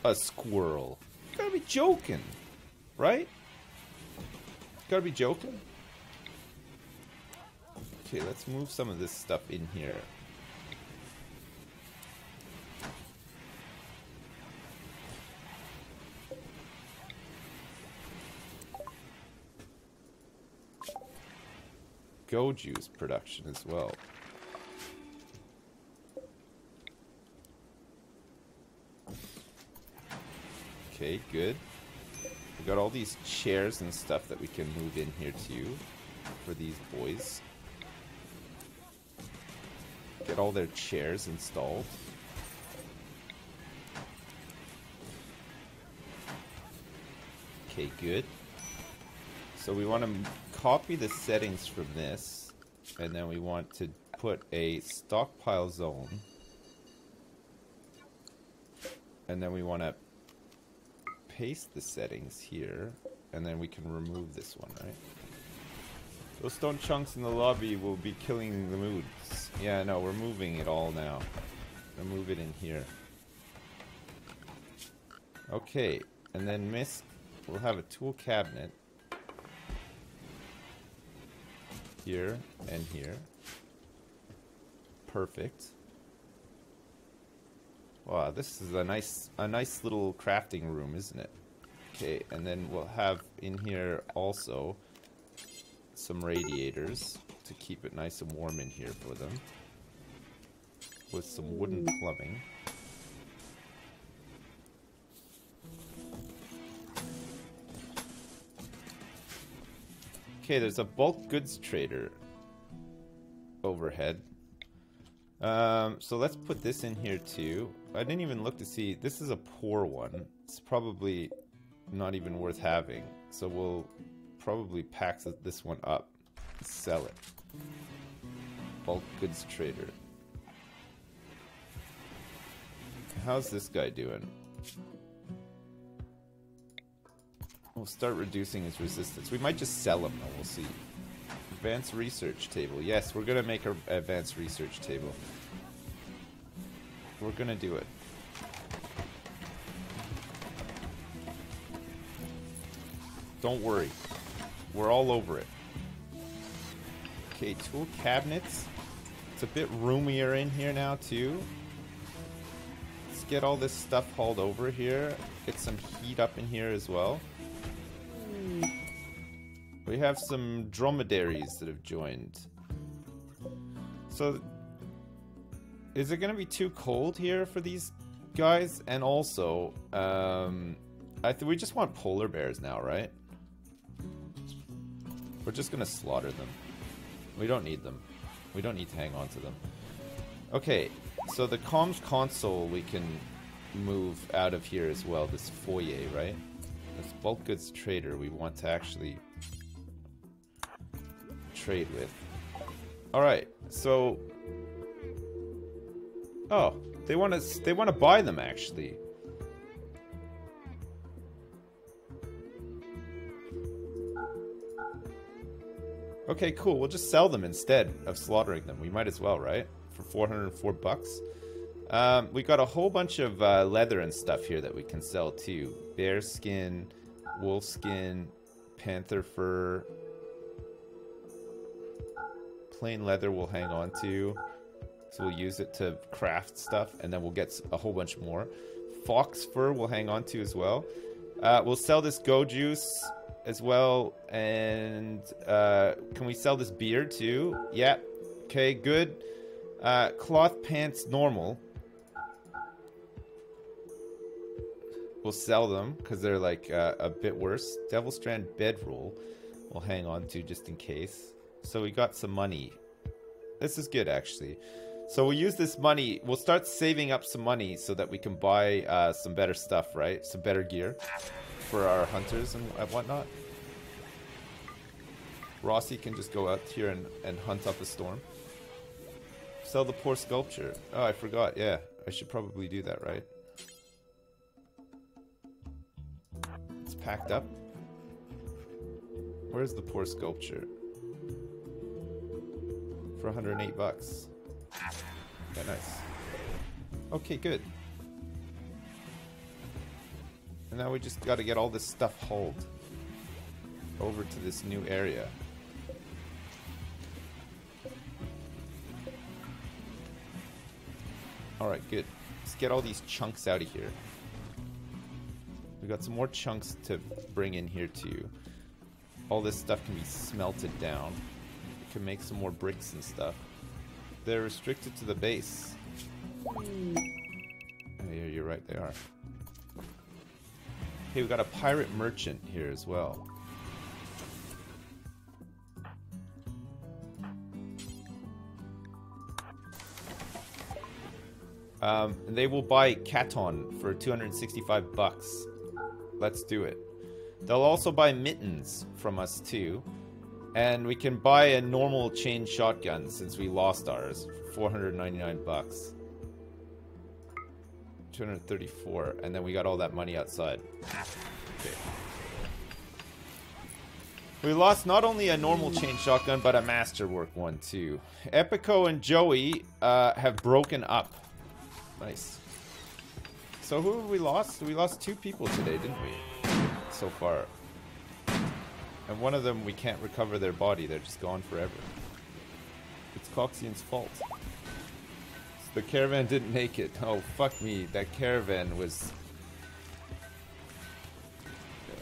A squirrel? You gotta be joking, right? Gotta be joking. Okay, let's move some of this stuff in here. Go juice production as well. Okay, good. We got all these chairs and stuff that we can move in here too, for these boys. Get all their chairs installed. Okay, good. So we want to copy the settings from this, and then we want to put a stockpile zone. And then we want to paste the settings here, and then we can remove this one, right? Those stone chunks in the lobby will be killing the moods. Yeah, no, we're moving it all now. We'll move it in here. Okay, and then Miss, we'll have a tool cabinet here and here. Perfect. Wow, this is a nice little crafting room, isn't it? Okay, and then we'll have in here also some radiators to keep it nice and warm in here for them, with some wooden plumbing. Okay, there's a bulk goods trader overhead. So let's put this in here too. I didn't even look to see. This is a poor one. It's probably not even worth having. So we'll probably pack this one up and sell it. Bulk goods trader. How's this guy doing? We'll start reducing his resistance. We might just sell him though, we'll see. Advanced research table. Yes, we're gonna make our advanced research table. We're gonna do it. Don't worry, we're all over it. Okay, tool cabinets. It's a bit roomier in here now too. Let's get all this stuff hauled over here. Get some heat up in here as well. We have some dromedaries that have joined. So is it gonna be too cold here for these guys? And also, we just want polar bears now, right? We're just gonna slaughter them. We don't need them. We don't need to hang on to them. Okay, so the comms console we can move out of here as well, this foyer, right? This bulk goods trader we want to actually trade with. Alright, so... Oh, they want to buy them, actually. Okay, cool. We'll just sell them instead of slaughtering them. We might as well, right? For 404 bucks. We got a whole bunch of leather and stuff here that we can sell too. Bear skin, wolf skin, panther fur. Plain leather we'll hang on to. So we'll use it to craft stuff, and then we'll get a whole bunch more. Fox fur we'll hang on to as well. We'll sell this go juice as well, and can we sell this beer too? Yeah, okay, good. Cloth pants normal. We'll sell them because they're like a bit worse. Devil Strand bedroll we'll hang on to just in case. So we got some money. This is good actually. So we'll use this money. We'll start saving up some money so that we can buy some better stuff, right? Some better gear for our hunters and whatnot. Rossi can just go out here and hunt up a storm. Sell the poor sculpture. Oh, I forgot. Yeah, I should probably do that, right? It's packed up. Where's the poor sculpture? For 108 bucks. Yeah, nice. Okay, good. And now we just got to get all this stuff hauled over to this new area. Alright, good. Let's get all these chunks out of here. We got some more chunks to bring in here too. All this stuff can be smelted down. We can make some more bricks and stuff. They're restricted to the base. Oh, yeah, you're right, they are. Hey, we got a pirate merchant here as well. And they will buy Caton for 265 bucks. Let's do it. They'll also buy Mittens from us too. And we can buy a normal chain shotgun since we lost ours for 499 bucks. 234, and then we got all that money outside. Okay. We lost not only a normal chain shotgun, but a masterwork one too. Epico and Joey have broken up. Nice. So who have we lost? We lost two people today, didn't we? So far. And one of them, we can't recover their body. They're just gone forever. It's Coxian's fault. The caravan didn't make it. Oh, fuck me. That caravan was...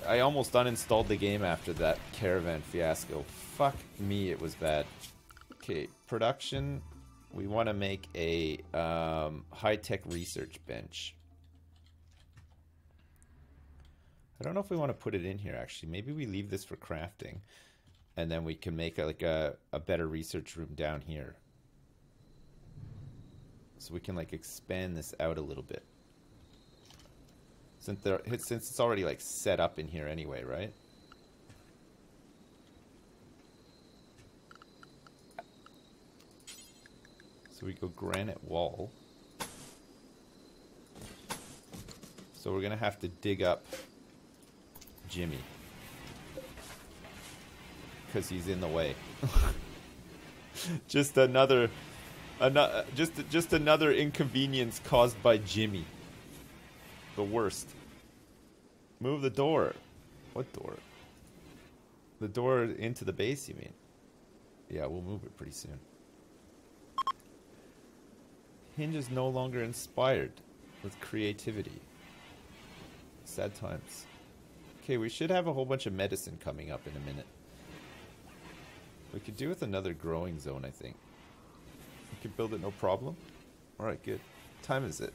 I almost uninstalled the game after that caravan fiasco. Fuck me, it was bad. Okay, production. We want to make a high-tech research bench. I don't know if we want to put it in here, actually. Maybe we leave this for crafting. And then we can make a better research room down here. So we can like expand this out a little bit. Since it's already like set up in here anyway, right? So we go granite wall. So we're gonna have to dig up Jimmy. Because he's in the way. Just another inconvenience caused by Jimmy. The worst. Move the door. What door? The door into the base, you mean? Yeah, we'll move it pretty soon. Hinge is no longer inspired with creativity. Sad times. Okay, we should have a whole bunch of medicine coming up in a minute. We could do with another growing zone, I think. We could build it no problem. Alright, good. What time is it?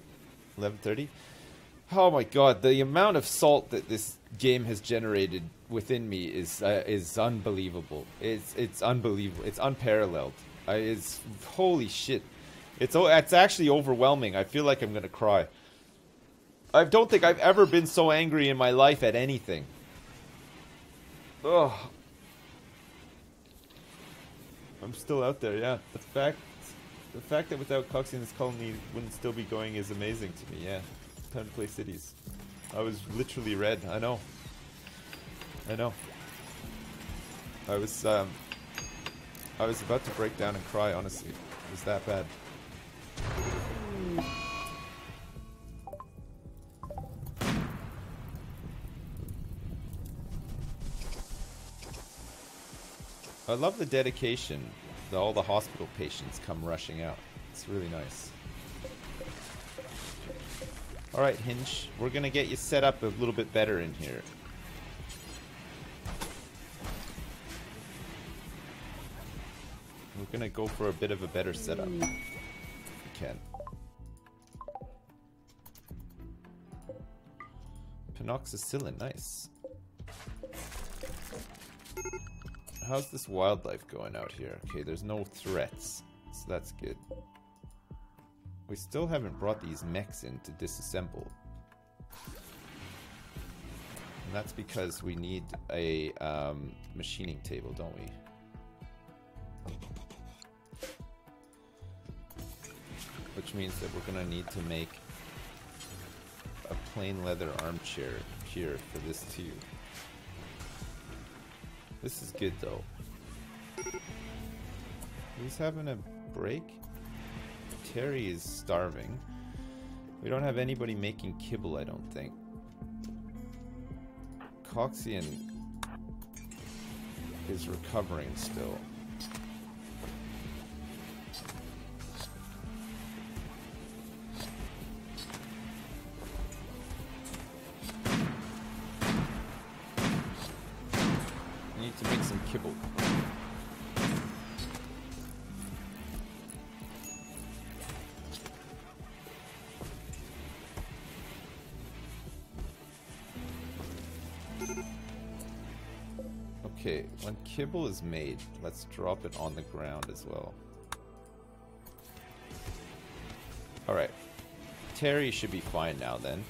11:30? Oh my god, the amount of salt that this game has generated within me is unbelievable. It's unbelievable. It's unparalleled. It's holy shit. It's actually overwhelming. I feel like I'm gonna cry. I don't think I've ever been so angry in my life at anything. Ugh. I'm still out there, yeah. The fact that without Coxian, this colony wouldn't still be going is amazing to me, yeah. Time to play cities. I was literally red, I know. I know. I was about to break down and cry, honestly. It was that bad. I love the dedication that all the hospital patients come rushing out. It's really nice. Alright, Hinge, we're gonna get you set up a little bit better in here. We're gonna go for a bit of a better setup if we can. Pinoxicillin, nice. How's this wildlife going out here? Okay, there's no threats, so that's good. We still haven't brought these mechs in to disassemble. And that's because we need a machining table, don't we? Which means that we're gonna need to make a plain leather armchair here for this too. This is good though. He's having a break. Terry is starving. We don't have anybody making kibble, I don't think. Coxian is recovering still. Kibble is made. Let's drop it on the ground as well. Alright. Terry should be fine now then.